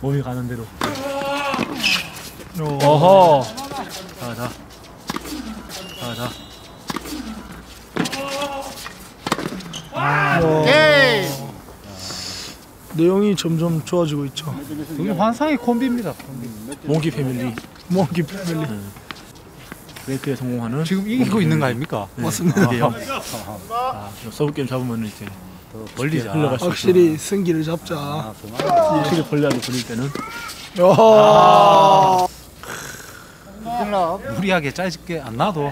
몸이 가는 대로. 어허! 가자. 가자. 오케이! 내용이 점점 좋아지고 있죠. 여기 환상의 콤비입니다. 몽키 패밀리. 몽키 패밀리. 브레이크에 네. 성공하는. 지금 이기고 있는 거 아닙니까? 네. 맞습니다. 아, 서브 게임 잡으면 이제 멀리 흘러갈 수 있어요. 확실히 승기를 잡자. 확실히 벌레를 부릴 때는. 무리하게 짧게 안 놔도.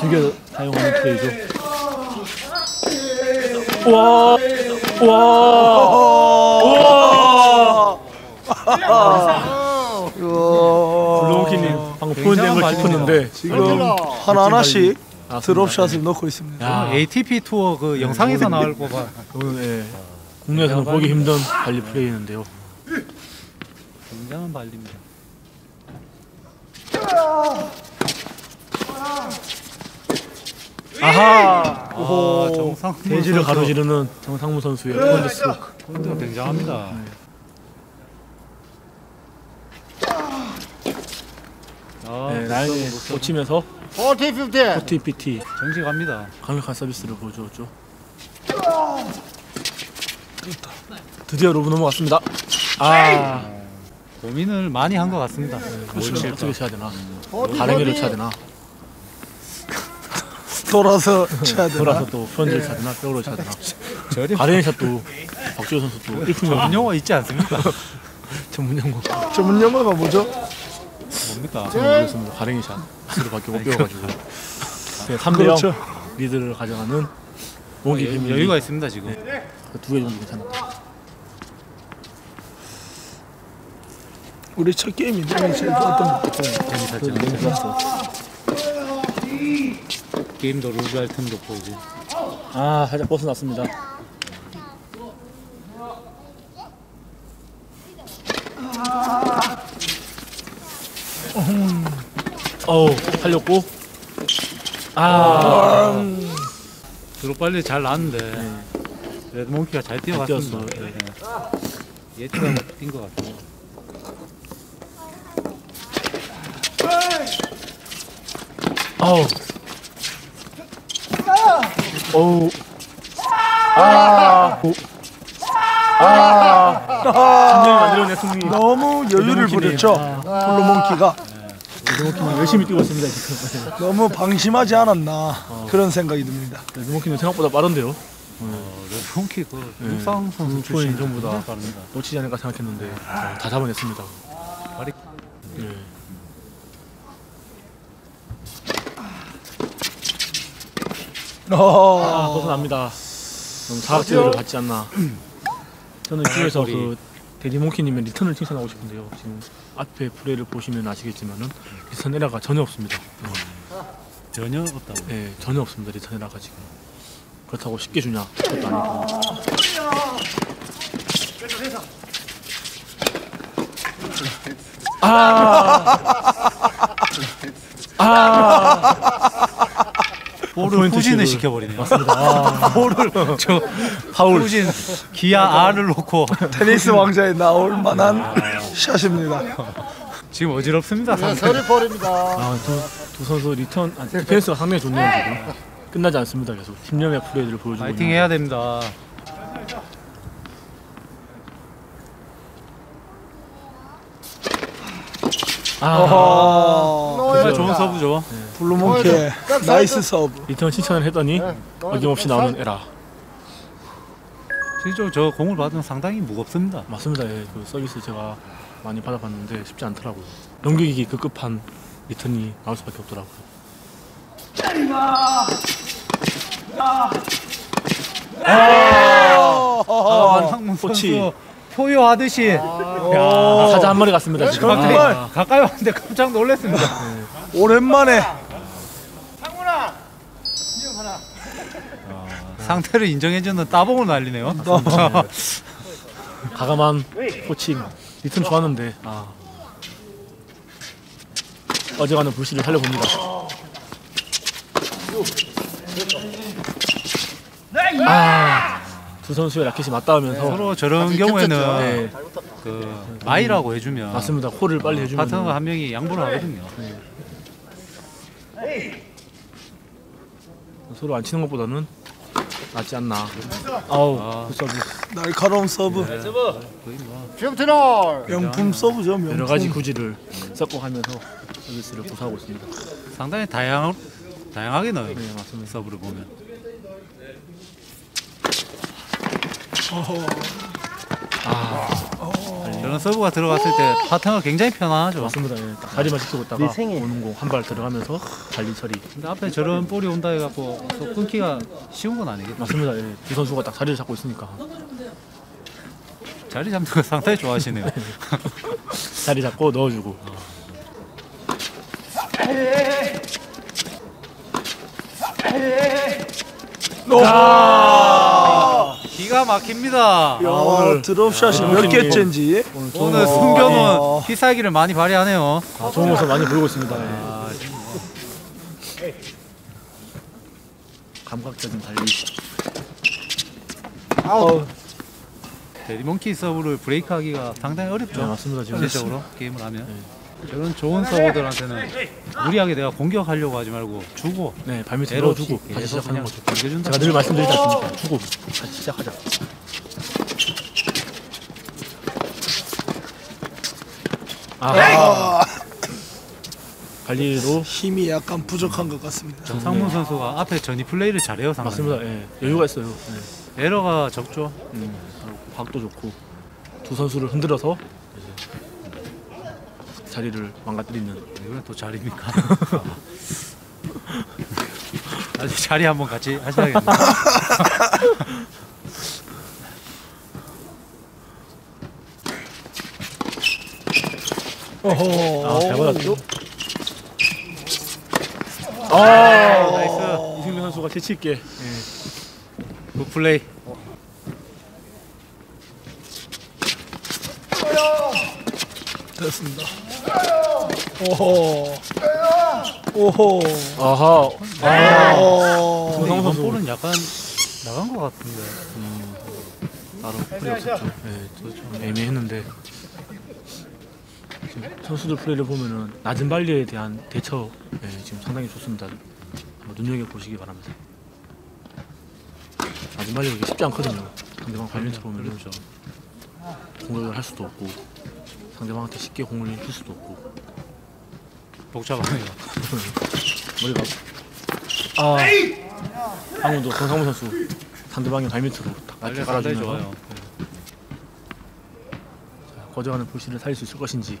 즐겨 사용하는 플레이죠. 와, 와, 와. 블루몽키님 방금 표현된 걸 짚었는데 지금 하나하나씩 드롭샷을 넣고 있습니다. 야, ATP 투어 그 영상에서 나올 거가 네. 국내에서는 보기 힘든 발리 플레이인데요. 굉장한 발리입니다. 아하! 아, 정상문 대지를 가로지르는 정상문 선수의 펀드 스트로크. 펀드가 굉장합니다. 네, 라인에 고치면서 40PT 정직합니다. 강력한 서비스를 보여주었죠. 드디어 로브 넘어갔습니다. 아, 고민을 많이 한 것 같습니다. 그렇죠. 어떻게 쳐야 되나? 가랭이를 쳐야 되나? 돌아서 쳐야 되나? 돌아서 또 편지를 쳐야 되나? 뼈로 쳐야 되나? 가랭이 샷도 박주호 선수 또 전문용어 있지 않습니까? 전문용어. 전문용어가 뭐죠? 뭡니까? 모르겠습니다. 가랭이 샷. 스스로 바뀌고 뼈가지고. 3대0 리드를 가져가는 몽키 패밀리. 여유가 있습니다 지금. 네. 두 개 정도 괜찮다. 우리 첫 게임이 내가 제일 좋았던 것 같아요. 게임도 룰 할 틈도 보고. 아, 살짝 벗어났습니다. 어우, 살렸고. 아. 드롭 빨리 잘 나왔는데. 레드몽키가 잘 뛰어갔습니다. 예측한 것 뛴 것 같아요. 아우. 어우. 아. 아. 너무 여유를 부렸죠. 블루몽키가. 레드몽키는 열심히 뛰고 있습니다, 지금. 너무 방심하지 않았나 그런 생각이 듭니다. 레드몽키는 생각보다 빠른데요. 레드몽키 그 육상 선수 출신 전보다 놓치지 않을까 생각했는데 다 잡아냈습니다. 벗어납니다. 너무 사각지대로 받지 않나. 저는 기회에서 그 데디몽키님의 리턴을 칭찬하고 싶은데요. 지금 앞에 플레이를 보시면 아시겠지만은 리턴 에러가 전혀 없습니다. 전혀 없다고요? 네, 전혀 없습니다. 리턴 에러가 지금. 그렇다고 쉽게 주냐? 그것도 아니고. 볼을 후진을 시켜버리네요. 맞습니다. 볼을 저 파울 후진 기아 R을 놓고 테니스 왕자에 나올 만한 샷입니다. 지금 어지럽습니다. 서리 볼입니다. 두 선수 리턴 디펜스가 상당히 좋네요. 지금 끝나지 않습니다. 계속 팀력의 플레이들을 보여주고 파이팅 있는. 해야 됩니다. 정말 좋은 서브죠. 블루몽키의 나이스 서브. 리턴 칭찬을 했더니 어김없이 나오는 에라. 실제로 저 공을 받으면 상당히 무겁습니다. 맞습니다. 예, 그 서비스 제가 많이 받아봤는데 쉽지 않더라고요. 넘기기 급급한 리턴이 나올 수밖에 없더라고요. 코치 포효하듯이 사자 한 마리 갔습니다. 지금 정말 가까이 왔는데 깜짝 놀랐습니다. 오랜만에 상훈아 지금 하나 상태를 인정해주는 따봉을 날리네요. 가감한 코칭 리턴 좋았는데 어제가는 불씨를 살려봅니다. 두 선수의 라켓이 맞닿으면서 서로 저런 경우에는 그 마이라고 해주면 맞습니다. 콜을 빨리 해주면 파트너가 한 명이 양보를 하거든요. 서로 안 치는 것보다는 낫지 않나. 그 서브 날카로운 서브. 명품 서브죠. 명품. 여러 가지 구질을 섞어 하면서 서비스를 구사하고 있습니다. 상당히 다양하게 넣어요. 네, 맞습니다. 서브를 보면. 이런 서브가 들어갔을 때 파트너가 굉장히 편안하죠. 맞습니다. 예, 다리만 지키고 있다가 오는 공 한 발 들어가면서 달리 처리. 근데 앞에 저런 볼이 온다 해갖고 끊기가 쉬운 건 아니겠죠? 맞습니다. 예, 이 선수가 딱 자리를 잡고 있으니까. 자리 잡는 거 상당히 좋아하시네요. 자리 잡고 넣어주고. 기가 막힙니다. 오늘 드롭샷이 몇 개째인지. 오늘 승변은 피살기를 많이 발휘하네요. 좋은 모습 많이 보이고 있습니다. 감각적인 달리. 데디몽키 서브를 브레이크하기가 상당히 어렵죠. 맞습니다. 실질적으로 게임을 하면. 저런 좋은 서버들한테는 무리하게 내가 공격하려고 하지 말고 주고 발밑으로 주고 다시 시작하는 거죠. 제가 늘 말씀드리지 않습니까? 주고 다시 시작하자. 관리로 힘이 약간 부족한 것 같습니다. 정상문 선수가 앞에 전이 플레이를 잘해요. 맞습니다. 여유가 있어요. 에러가 적죠. 박도 좋고 두 선수를 흔들어서 자리를 망가뜨리는. 이번엔 또 자리입니까? 나중에 자리 한번 같이 하셔야겠네요. 오호. 아, 잘 받았죠? 아, 나이스. 이승민 선수가 재치 있게. 예. 굿 플레이. 됐습니다. 오호. 오호. 아하. 아. 조성호 선수 볼은 약간 나간 것 같은데. 나로 플레이 없었죠. 예, 좀 애매했는데. 선수들 플레이를 보면은 낮은 발리에 대한 대처, 예, 지금 상당히 좋습니다. 한번 눈여겨보시기 바랍니다. 낮은 발리가 쉽지 않거든요. 상대방 발리에서 보면은 좀 공격을 할 수도 없고 상대방한테 쉽게 공을 줄 수도 없고 복잡하네요. 머리가 아, 방금도 정상훈 선수 상대방의 발밑으로 딱 낮게 깔아주면서 거져가는 불씨를 살릴 수 있을 것인지.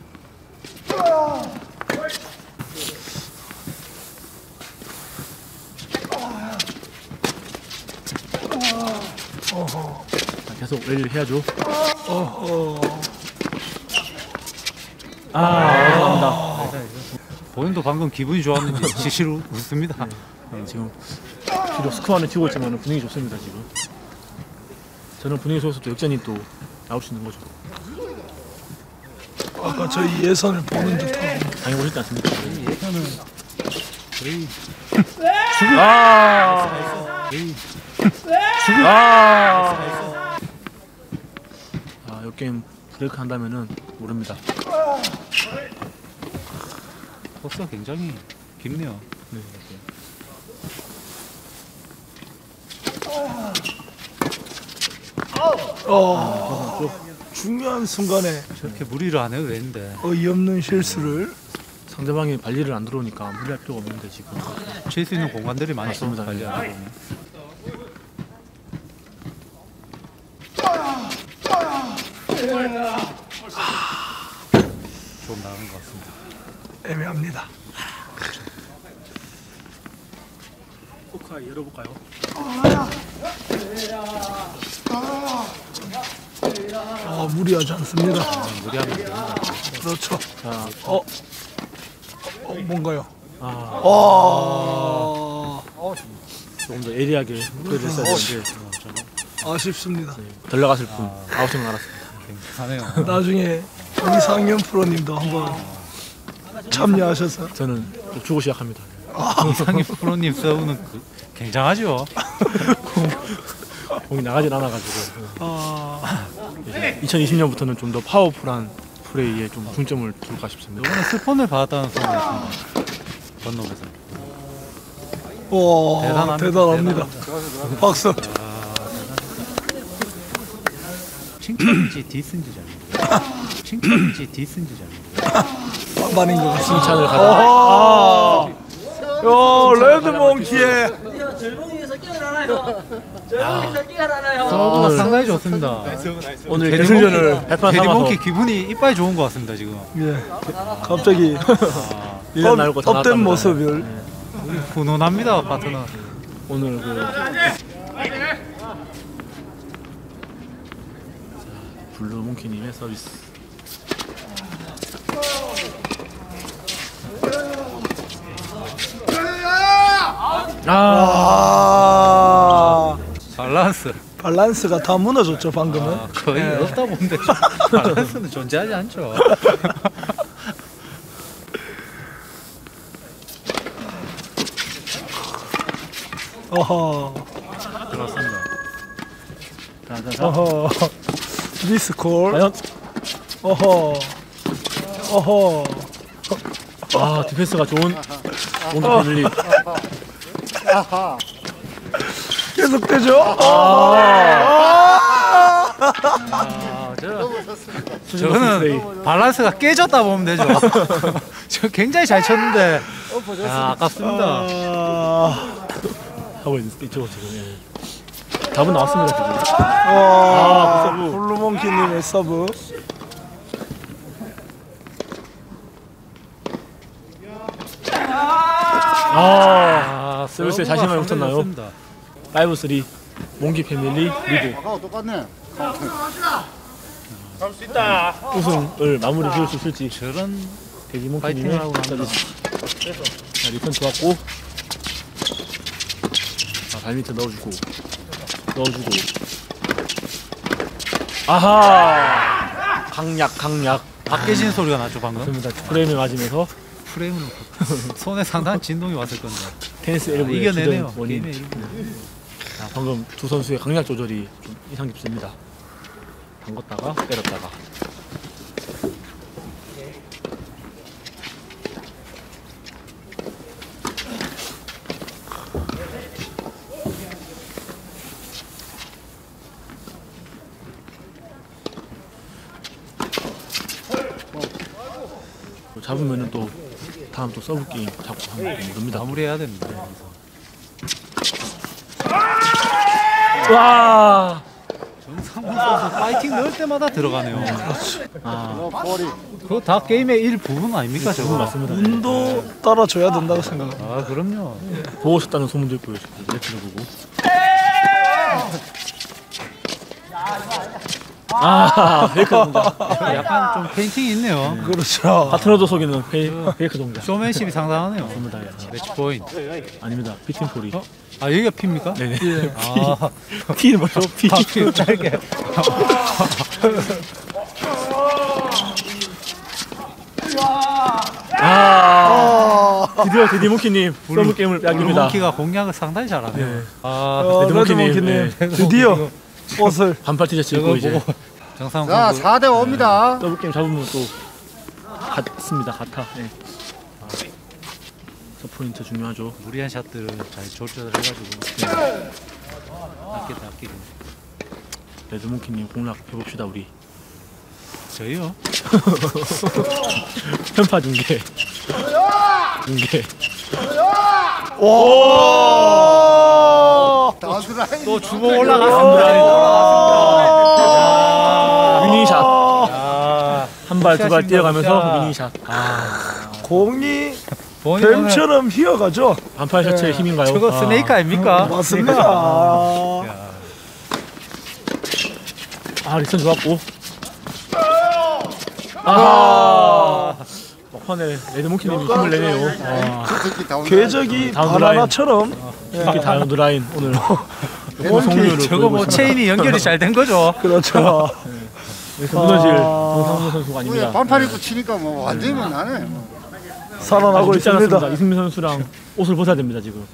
계속 랠리를 해야죠. 감사합니다. 본인도 방금 기분이 좋았는지 지시로 웃습니다. 네, 지금 비록 스코어 안에 튀고 있지만 분위기 좋습니다. 지금 저는 분위기 속에서 또 역전이 또 나올 수 있는 거죠. 아까 저희 예선을 보는 듯한 당해 보셨지 않습니까? 예선을 거의 죽음! 아! 죽음! 아! 아, 이 게임 브레이크 한다면은 모릅니다. 코스가 굉장히 깊네요. 네. 아, 중요한 순간에 저렇게 무리를 안 해도 되는데 어이없는 실수를. 상대방이 발리를 안 들어오니까 무리할 필요가 없는데 지금 칠 수 있는 공간들이 많이 있습니다. 발리 안 들어오면 좀 나은 것 같습니다. 애매합니다. 포카 열어볼까요? 아, 무리하지 않습니다. 무리하면 됩니다. 그렇죠. 자, 뭔가요? 아, 조금 더 예리하게 플레이했어야 되는데 아쉽습니다. 덜 나갔을 뿐. 아웃점 나갔습니다. 나중에 이상현 프로님도 한번 참여하셔서 저는 주고 시작합니다. 이상현 프로님 싸우는 굉장하죠. 공이 나가진 않아가지고 2020년부터는 좀 더 파워풀한 플레이에 좀 중점을 둘까 싶습니다. 이번에 스폰을 받았다는 소문이 있습니다. 건너에서. 와, 대단합니다. 박수. 칭찬인지 디스인지 잘 모르겠어요. 칭찬인지 디스인지 잘 모르겠어요. 반반인 것 같습니다. 칭찬을 받아. 레드몽키의 절봉에서 깨어나나요? 절봉에서 깨어나나요? 저분은 상당히 좋습니다. 오늘 결승전을 데디 몽키 기분이 이빨 좋은 것 같습니다 지금. 예. 갑자기 업된 모습을 훈훈합니다 파트너. 오늘 그 블루 몽키님의 서비스. 밸런스가 다 무너졌죠 방금은. 거의 없다 본데 밸런스는 존재하지 않죠. 어허. 들어왔습니다. 자자자. 어허. 미스콜. 과연. 어허. 어허. 아, 디펜스가 좋은 오늘 빌리. 계속되죠? 저는 밸런스가 깨졌다 보면 되죠. 저 굉장히 잘 쳤는데 아깝습니다. 하고 있죠 지금. 답은 나왔습니다 지금. 와, 블루몽키님의 서브. 아, 서비스에 자신감이 붙었나요? 5-3 몽키 패밀리 리드. 똑같네. 할 수 있다. 우승을 마무리 지을 수 있을지. 저런 대기몽키님의 서비스. 자, 리턴 좋았고. 자, 발밑에 넣어주고. 넣어주고. 아하! 강약, 강약. 밖에진 소리가 나죠, 방금? 그렇습니다. 프레임을 맞으면서. 프레임을 손에 상당한 진동이 왔을 건데. 테니스 엘보의 이겨내네요. 원인. 자, 방금 두 선수의 강약 조절이 좀 이상 깊습니다. 담궜다가 때렸다가. 잡으면은 또 다음 또 서브 게임 잡고 하면 됩니다. 마무리해야 됩니다. 와. 정상훈 선수 파이팅 넣을 때마다 들어가네요. 아, 그거 다 게임의 일부분 아닙니까? 저거 맞습니다. 운도 따라줘야 된다고 생각합니다. 아, 그럼요. 보고 싶다는 소문도 있고요. 레프를 보고. 아, 페이크 동작. 약간 좀 페인팅이 있네요. 그렇죠. 파트너도 속이는 페이크 동작. 쇼맨십이 상당하네요. 매치 포인트. 아닙니다. 피팅 포리. 어? 아, 여기가 피입니까? 네네. 예. 아, 피 뭐죠? 피. 피 짧게. 아, 드디어 데디 몽키님 서브 게임을 뺏깁니다. 블루 몽키가 공략을 상당히 잘하네요. 네. 아, 데디 몽키님 드디어. 옷을 반팔 티셔츠 입고 이제 정상. 자, 4대 5입니다. 네. 더블 게임 잡으면 또 같습니다. 같아. 네. 아, 첫 포인트 중요하죠. 무리한 샷들을 잘 조절을 해가지고. 아끼다 아끼고. 레드몽키님 공략 해봅시다 우리. 저희요? 편파 중계. 중계. 오! 또 주먹 올라갔습니다. 미니샷. 한 발, 두 발 뛰어가면서 미니샷. 아, 공이 뱀처럼 휘어가죠. 반팔 셔츠의 힘인가요? 저거 스네이크 아닙니까? 맞습니다. 아, 리턴 좋았고. 아, 막판에 레드몽키님이 힘을 내네요. 아, 궤적이 바나나처럼. 이렇게 다운드라인 오늘 저거 뭐 체인이 연결이 잘 된 거죠. 그렇죠. 네. 무너질 정상훈 선수가 아닙니다. 반팔 입고 치니까 뭐 완전히 나네. 살아나고 있습니다. 이승민 선수랑 옷을 벗어야 됩니다 지금.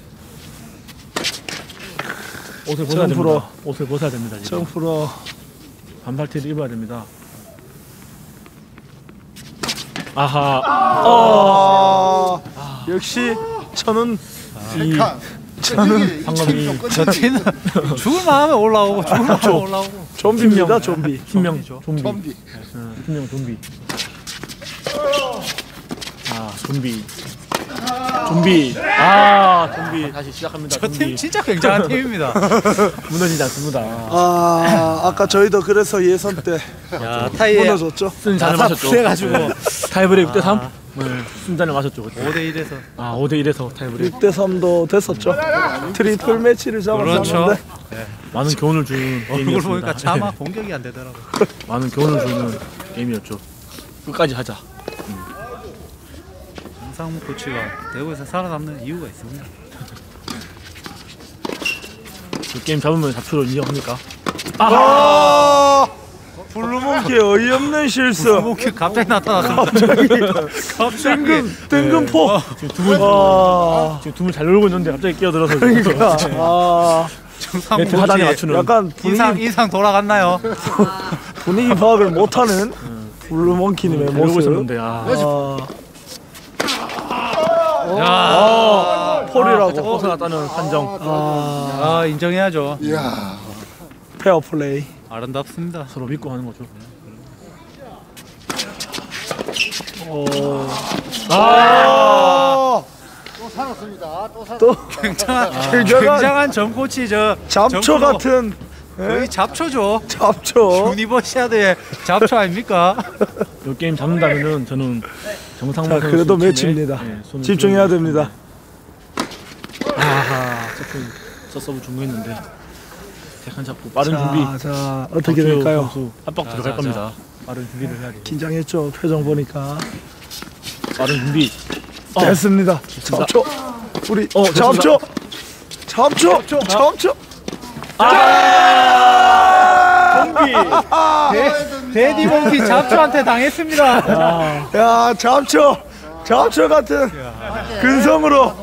옷을 벗어야 됩니다. 옷을 벗어야 됩니다 지금. 정프로 반팔 티를 입어야 됩니다. 아하. 역시 저는 방금이 저 팀은 죽을 마음에 올라오고 죽을 마음에 올라오고. 좀비입니다. 좀비. 팀명 좀비. 좀비. 팀명 좀비. 아, 좀비. 좀비. 아, 좀비. 다시 시작합니다. 저 팀 진짜 굉장한 팀입니다. 무너지지 않습니다. 아, 아까 저희도 그래서 예선 때 무너졌죠. 순잔을 마셨죠. 타이브레이크 때 3. 네, 순잔을 마셨죠 그때. 5대1에서 아, 5대1에서 타이브레이크. 6대3도 됐었죠. 트리플 매치를 잡았었는데. 그렇죠. 네. 많은 교훈을 주는 게임이었습니다. 그걸 보니까 차마 공격이 안 되더라고요. 많은 교훈을 주는 게임이었죠. 끝까지 하자. 정상훈 코치가 대구에서 살아남는 이유가 있습니다. 그 게임 잡으면 잡초로 인정합니까? 아! 블루몽키 어이없는 실수. 블루몽키 갑자기 나타났습니다. 갑자기 뜬금포. 지금 두 분 잘 놀고 있는데 갑자기 끼어들어서. 그러니까. 아, 정상훈 코치 맞추는. 약간 인상 돌아갔나요? 분위기 파악을 못하는 블루몽키님의 모습. 폴이라고 벗어났다는 판정. 아, 인정해야죠. 이야, 페어플레이. 아름답습니다. 서로 믿고 하는 거죠. 또 살았습니다. 또 굉장한 정코치. 저 잡초 같은. 거의 잡초죠. 잡초. 유니버시아드의 잡초 아닙니까? 이 게임 잡는다면은 저는 정상훈 선수. 그래도 매치입니다. 네, 집중해야 됩니다. 아하, 첫 서브 중요했는데. 백한 잡고 빠른 준비. 자, 어떻게 될까요? 압박 들어갈 겁니다. 빠른 준비를 해야죠. 긴장했죠. 표정 보니까. 빠른 준비. 됐습니다. 잡초. 우리 잡초. 잡초. 몽키. 데디 몽키 잡초한테 당했습니다. 야, 잡초 같은 근성으로.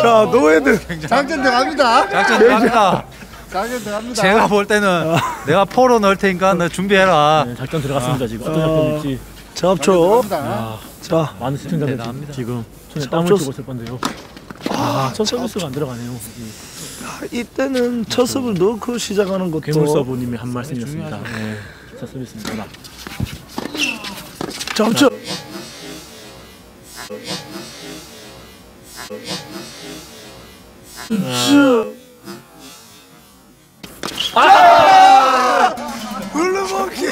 자, 노헤드. 장전 들어갑니다. 장전 들어갑니다. 제가 볼 때는 내가 포로 넣을 테니까 너 준비해라. 작전 들어갔습니다 지금. 어떤 작전일지. 잡초. 자, 많은 시청자들 지금 손에 땀을 주고 있을 건데요. 아, 첫 서비스가 안 들어가네요. 이때는 첫 서브를 넣고 시작하는 것도 괴물서브님이 한 말씀이었습니다. 네, 첫 서비스입니다. 잡초. 블루모키!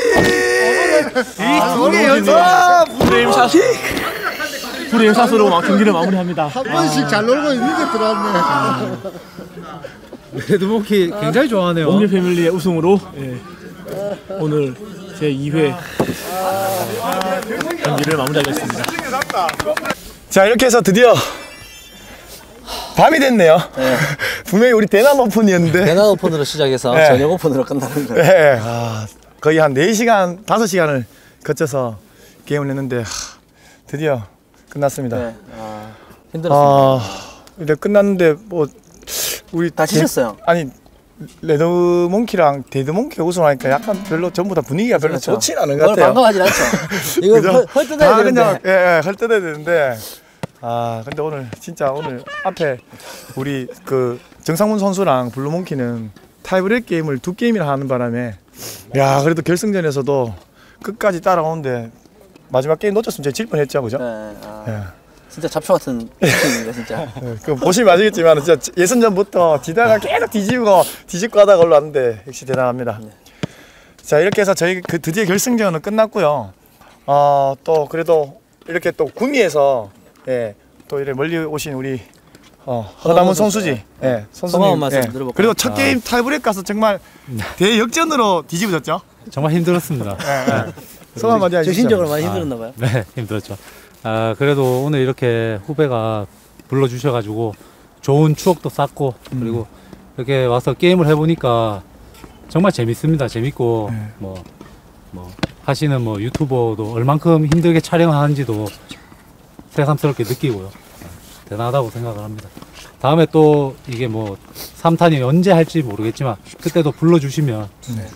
이두개 연속! 프레임 샷으로 막 경기를 마무리합니다. 한 번씩 잘 놀고 있는데 들어왔네. 레드모키 굉장히 좋아하네요. 오늘 패밀리의 우승으로 예, 오늘 제2회 경기를 마무리하겠습니다. 자, 이렇게 해서 드디어 밤이 됐네요. 네. 분명히 우리 대남 오픈이었는데 대남 오픈으로 시작해서 네. 저녁 오픈으로 끝나는 거예요. 네. 아, 거의 한 4시간, 5시간을 거쳐서 게임을 했는데 드디어 끝났습니다. 네. 아, 힘들었습니다. 끝났는데 뭐 우리 다치셨어요? 아니, 레드몽키랑 데드몽키가 우승하니까 약간 별로 전부 다 분위기가 별로 그렇죠. 좋진 않은 것 같아요. 반가워하진 않죠. 이거 헐뜯어야 되는데. 그냥, 예, 헐뜯어야 되는데. 아, 근데 오늘 진짜 오늘 앞에 우리 그 정상문 선수랑 블루몽키는 타이브레이크 게임을 2게임이나 하는 바람에 야, 그래도 결승전에서도 끝까지 따라오는데 마지막 게임 놓쳤으면 제가 질 뻔했죠, 그죠? 네, 아, 예. 진짜 잡초 같은 게임입니다, 진짜. 그 보시면 아시겠지만 진짜 예선전부터 지다가 계속 뒤집고 하다가 올라왔는데 역시 대단합니다. 네. 자, 이렇게 해서 저희 그 드디어 결승전은 끝났고요. 또 그래도 이렇게 또 구미에서 예, 또 이래 멀리 오신 우리 허남훈 선수지. 예, 네. 선수님. 예. 그리고 첫 게임 타이브레이크 가서 정말 대역전으로 뒤집어졌죠. 정말 힘들었습니다. 예, 예. 소감 많이 하시죠. 정신적으로 많이 힘들었나 봐요. 네, 힘들었죠. 아, 그래도 오늘 이렇게 후배가 불러주셔가지고 좋은 추억도 쌓고 그리고 이렇게 와서 게임을 해보니까 정말 재밌습니다. 재밌고 네. 뭐 하시는 뭐 유튜버도 얼만큼 힘들게 촬영하는지도 새삼스럽게 느끼고요. 대단하다고 생각을 합니다. 다음에 또 이게 뭐 3탄이 언제 할지 모르겠지만 그때도 불러주시면 네.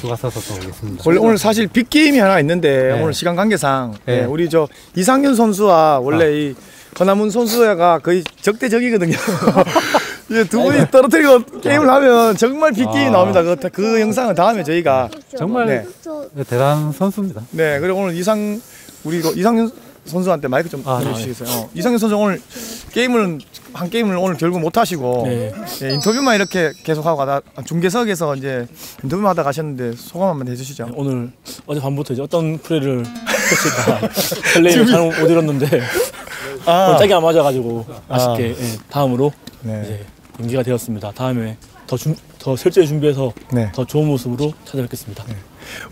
추가 써서 또 오겠습니다. 원래 오늘 사실 빅게임이 하나 있는데 네. 오늘 시간 관계상 네. 네. 우리 저 이상윤 선수와 원래 이 허남훈 선수가 거의 적대적이거든요. 이제 두 분이 아이고. 떨어뜨리고 게임을 하면 정말 빅게임이 나옵니다. 그 영상은 다음에 저희가 정말 네. 대단한 선수입니다. 네, 그리고 오늘 우리 이상윤 선수한테 마이크 좀 주시겠어요? 네. 이상윤 선수 오늘 한 게임을 오늘 결국 못 하시고 네. 예, 인터뷰만 이렇게 계속 하고 가다 중계석에서 이제 인터뷰만 하다 가셨는데 소감 한번 해주시죠. 네, 오늘 어젯밤부터 이제 어떤 플레이를 했을까 플레이를 잘못 들었는데 짝이 안 맞아가지고 아쉽게 예, 다음으로 네. 이제 연기가 되었습니다. 다음에 더 철저히 준비해서 네. 더 좋은 모습으로 찾아뵙겠습니다. 네.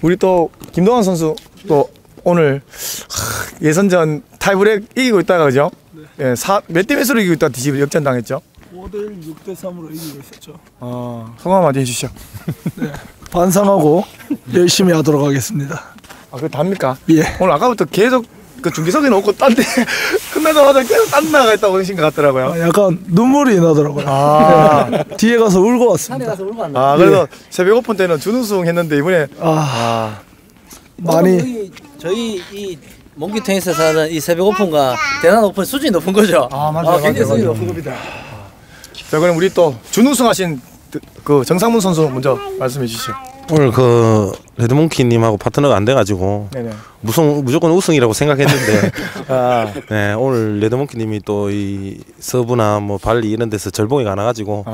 우리 또 김동완 선수 또 오늘 예선전 타이브레이크 이기고 있다가 그죠? 네. 예, 몇 대 몇으로 이기고 있다가 뒤집어 역전당했죠? 5대1, 6대3으로 이기고 있었죠. 성함 한마디 해주시죠. 네. 반성하고 열심히 하도록 하겠습니다. 아, 그거 답니까? 예. 오늘 아까부터 계속 그 중기석에 놓고 딴 데 끝나자마자 계속 딴 데 나가 있다고 하신 것 같더라고요. 약간 눈물이 나더라고요. 네. 뒤에 가서 울고 왔습니다. 산에 가서 울고 왔나요? 아, 그래서 예. 새벽 오픈 때는 준우승 했는데 이번에 많이 저희 이 몽키 테니스에서 하는 이 새벽 오픈과 대난 오픈 수준이 높은 거죠. 아, 맞아요. 굉장히 수준이 높은 겁니다. 자, 그럼 우리 또 준우승하신 그 정상문 선수 먼저 말씀해 주시죠. 오늘 그 레드몽키님하고 파트너가 안 돼가지고 무조건 우승이라고 생각했는데 네, 오늘 레드몽키님이 또 이 서브나 뭐 발리 이런 데서 절봉이 안 와가지고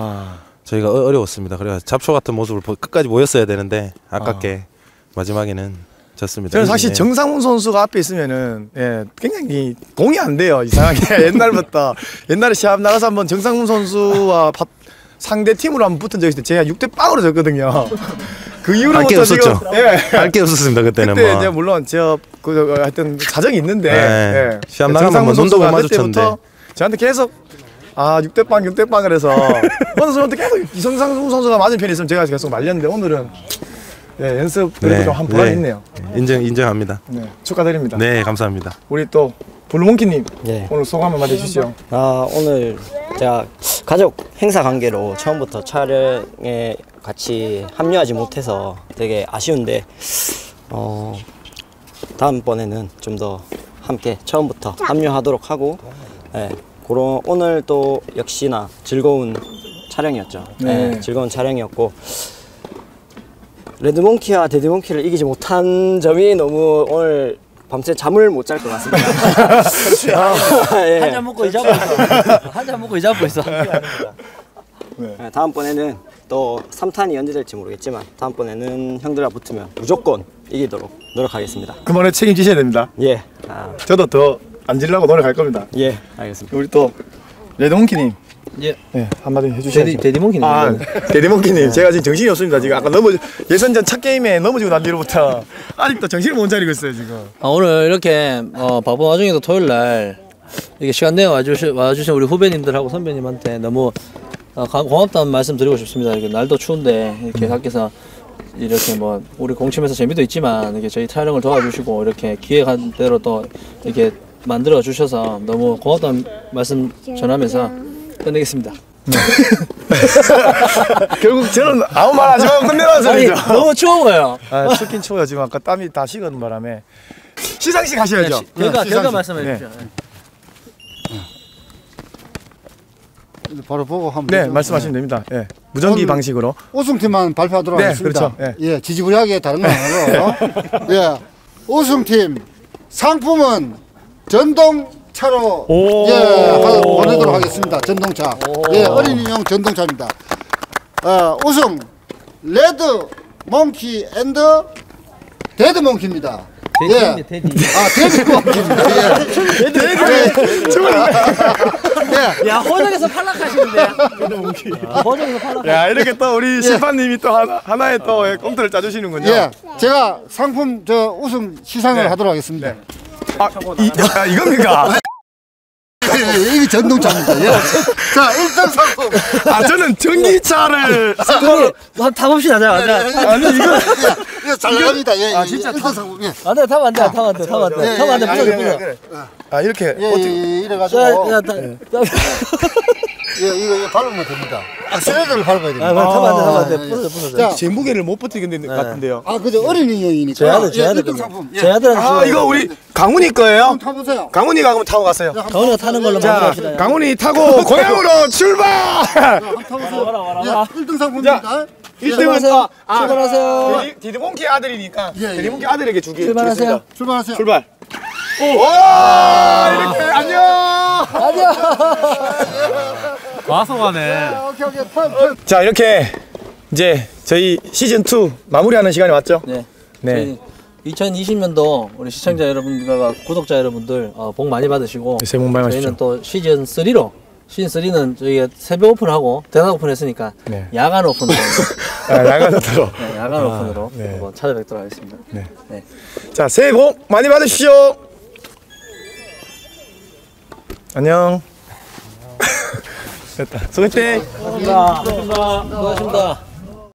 저희가 어려웠습니다. 그래서 잡초 같은 모습을 끝까지 보였어야 되는데 아깝게 마지막에는 졌습니다. 저는 사실 정상훈 선수가 앞에 있으면은 예, 굉장히 공이 안 돼요. 이상하게 옛날부터 옛날에 시합 나가서 한번 정상훈 선수와 상대 팀으로 한번 붙은 적이 있을 때 제가 6대 0으로 졌거든요. 그 이후로부터 없었죠. 예. 알게 없었습니다. 그때는 그때 뭐. 물론 제가 그 하여튼 자정이 있는데 예. 시합 나가면 뭐 눈도 못 마주쳤는데 저한테 계속 아 6대 빵 6대 빵 그래서 오늘 저한테 계속 이성상 선수가 맞은 편이 있으면 제가 계속 말렸는데 오늘은 예, 연습 그래도 네, 좀 한 보람이 네. 있네요. 인정합니다. 네, 축하드립니다. 네, 감사합니다. 우리 또 블루몽키님 네. 오늘 소감 한번 해주시죠. 아 오늘 제가 가족 행사 관계로 처음부터 촬영에 같이 합류하지 못해서 되게 아쉬운데 다음번에는 좀 더 함께 처음부터 합류하도록 하고 네, 그런 오늘 또 역시나 즐거운 촬영이었죠. 네. 네, 즐거운 촬영이었고 레드몽키와 데드몽키를 이기지 못한 점이 너무 오늘 밤새 잠을 못 잘 것 같습니다. 예. 한잔 먹고 이자고 있어. 한잔 먹고 이자고 있어. 네. 네, 다음번에는 또 3탄이 연재될지 모르겠지만 다음번에는 형들과 붙으면 무조건 이기도록 노력하겠습니다. 그만에 책임지셔야 됩니다. 예. 아. 저도 더 안 지려고 노력할 겁니다. 예. 알겠습니다. 우리 또 레드몽키님. 예. 네, 한마디 해주세요. 데디몽키님. 아, 데디몽키님. 제가 지금 정신이 없습니다. 지금 아까 예선전 첫 게임에 넘어지고 난 뒤로부터 아직도 정신을 못 차리고 있어요 지금. 아, 오늘 이렇게 바쁜 와중에도 토요일 날 이렇게 시간 내어 와주신 우리 후배님들하고 선배님한테 너무 고맙다는 말씀 드리고 싶습니다. 이렇게 날도 추운데 이렇게 밖에서 이렇게 뭐 우리 공팀에서 재미도 있지만 이렇게 저희 촬영을 도와주시고 이렇게 기획한 대로 또 이렇게 만들어 주셔서 너무 고맙다는 말씀 전하면서. 끝내겠습니다. 결국 저는 아무 말 하지 말고 끝내라는 소리죠. 너무 추운 거예요. 아, 춥긴 추워요. 지금 아까 땀이 다 식은 바람에 시상식 하셔야죠. 네, 결과 말씀해 주시죠. 네. 네. 바로 보고 하면 네, 되죠. 말씀하시면 네. 됩니다. 네. 무전기 방식으로 우승팀만 발표하도록 네, 하겠습니다. 그렇죠. 네. 예, 지지부리하게 다른 건 아니고 예, 우승팀 상품은 전동 차로 예, 보내도록 하겠습니다. 전동차 예, 어린이용 전동차입니다. 우승 레드 몽키 앤드 데드 몽키입니다. 예. 데드 몽키입니다. 예. 데드 정말 예. 야, 호적에서 탈락하시는데. 데드 몽키. 호적에서 탈락. 야, 이렇게 또 우리 심판님이 또 하나의 또 꼼트를 짜 주시는군요. 예. 제가 상품 저 우승 시상을 네. 하도록 하겠습니다. 네. 아, 이겁니까? 이게 전동차입니다. 예. 자, 1등 상품. 아, 저는 전기차를. 타봅시다. 아니, 이거. 잘 나갑니다. 예. 아, 진짜. 1등 상품. 예. 안 돼, 타면 안 돼. 타면 안 돼. 아, 이렇게. 예, 이래가지고. 예, 이거 밟으면 됩니다. 액셀레이터를 밟아야 됩니다. 타면 안 돼. 부서져. 제 무게를 못 버티는 것 같은데요. 아, 그죠. 어린이용이니까. 제 아들한테. 아, 이거 우리 강훈이 거예요? 타보세요. 강훈이가 그럼 타고 가세요. 강훈이가 타는 걸로 만들어봅시다. 강훈이 타고 고향으로 출발! 타보세요. 와라. 1등 상품입니다. 1등은 출발하세요. 디드몽키 아들이니까. 디드몽키 아들에게 출발하세요. 출발하세요. 출발. 오! 이렇게 안녕! 안녕! 와서 가네. 자, 이렇게 이제 저희 시즌2 마무리하는 시간이 왔죠? 네. 네. 2020년도 우리 시청자 여러분들과 구독자 여러분들 복 많이 받으시고 새해 복 많이 받으시죠. 저희는 또 시즌3로 시즌3는 저희가 새벽 오픈하고 대낮 오픈했으니까 네. 야간 오픈으로 네, 야간 오픈으로 네. 한번 찾아뵙도록 하겠습니다. 네. 네. 자, 새해 복 많이 받으십시오. 안녕. 됐다. 수고했대. 수고하셨습니다.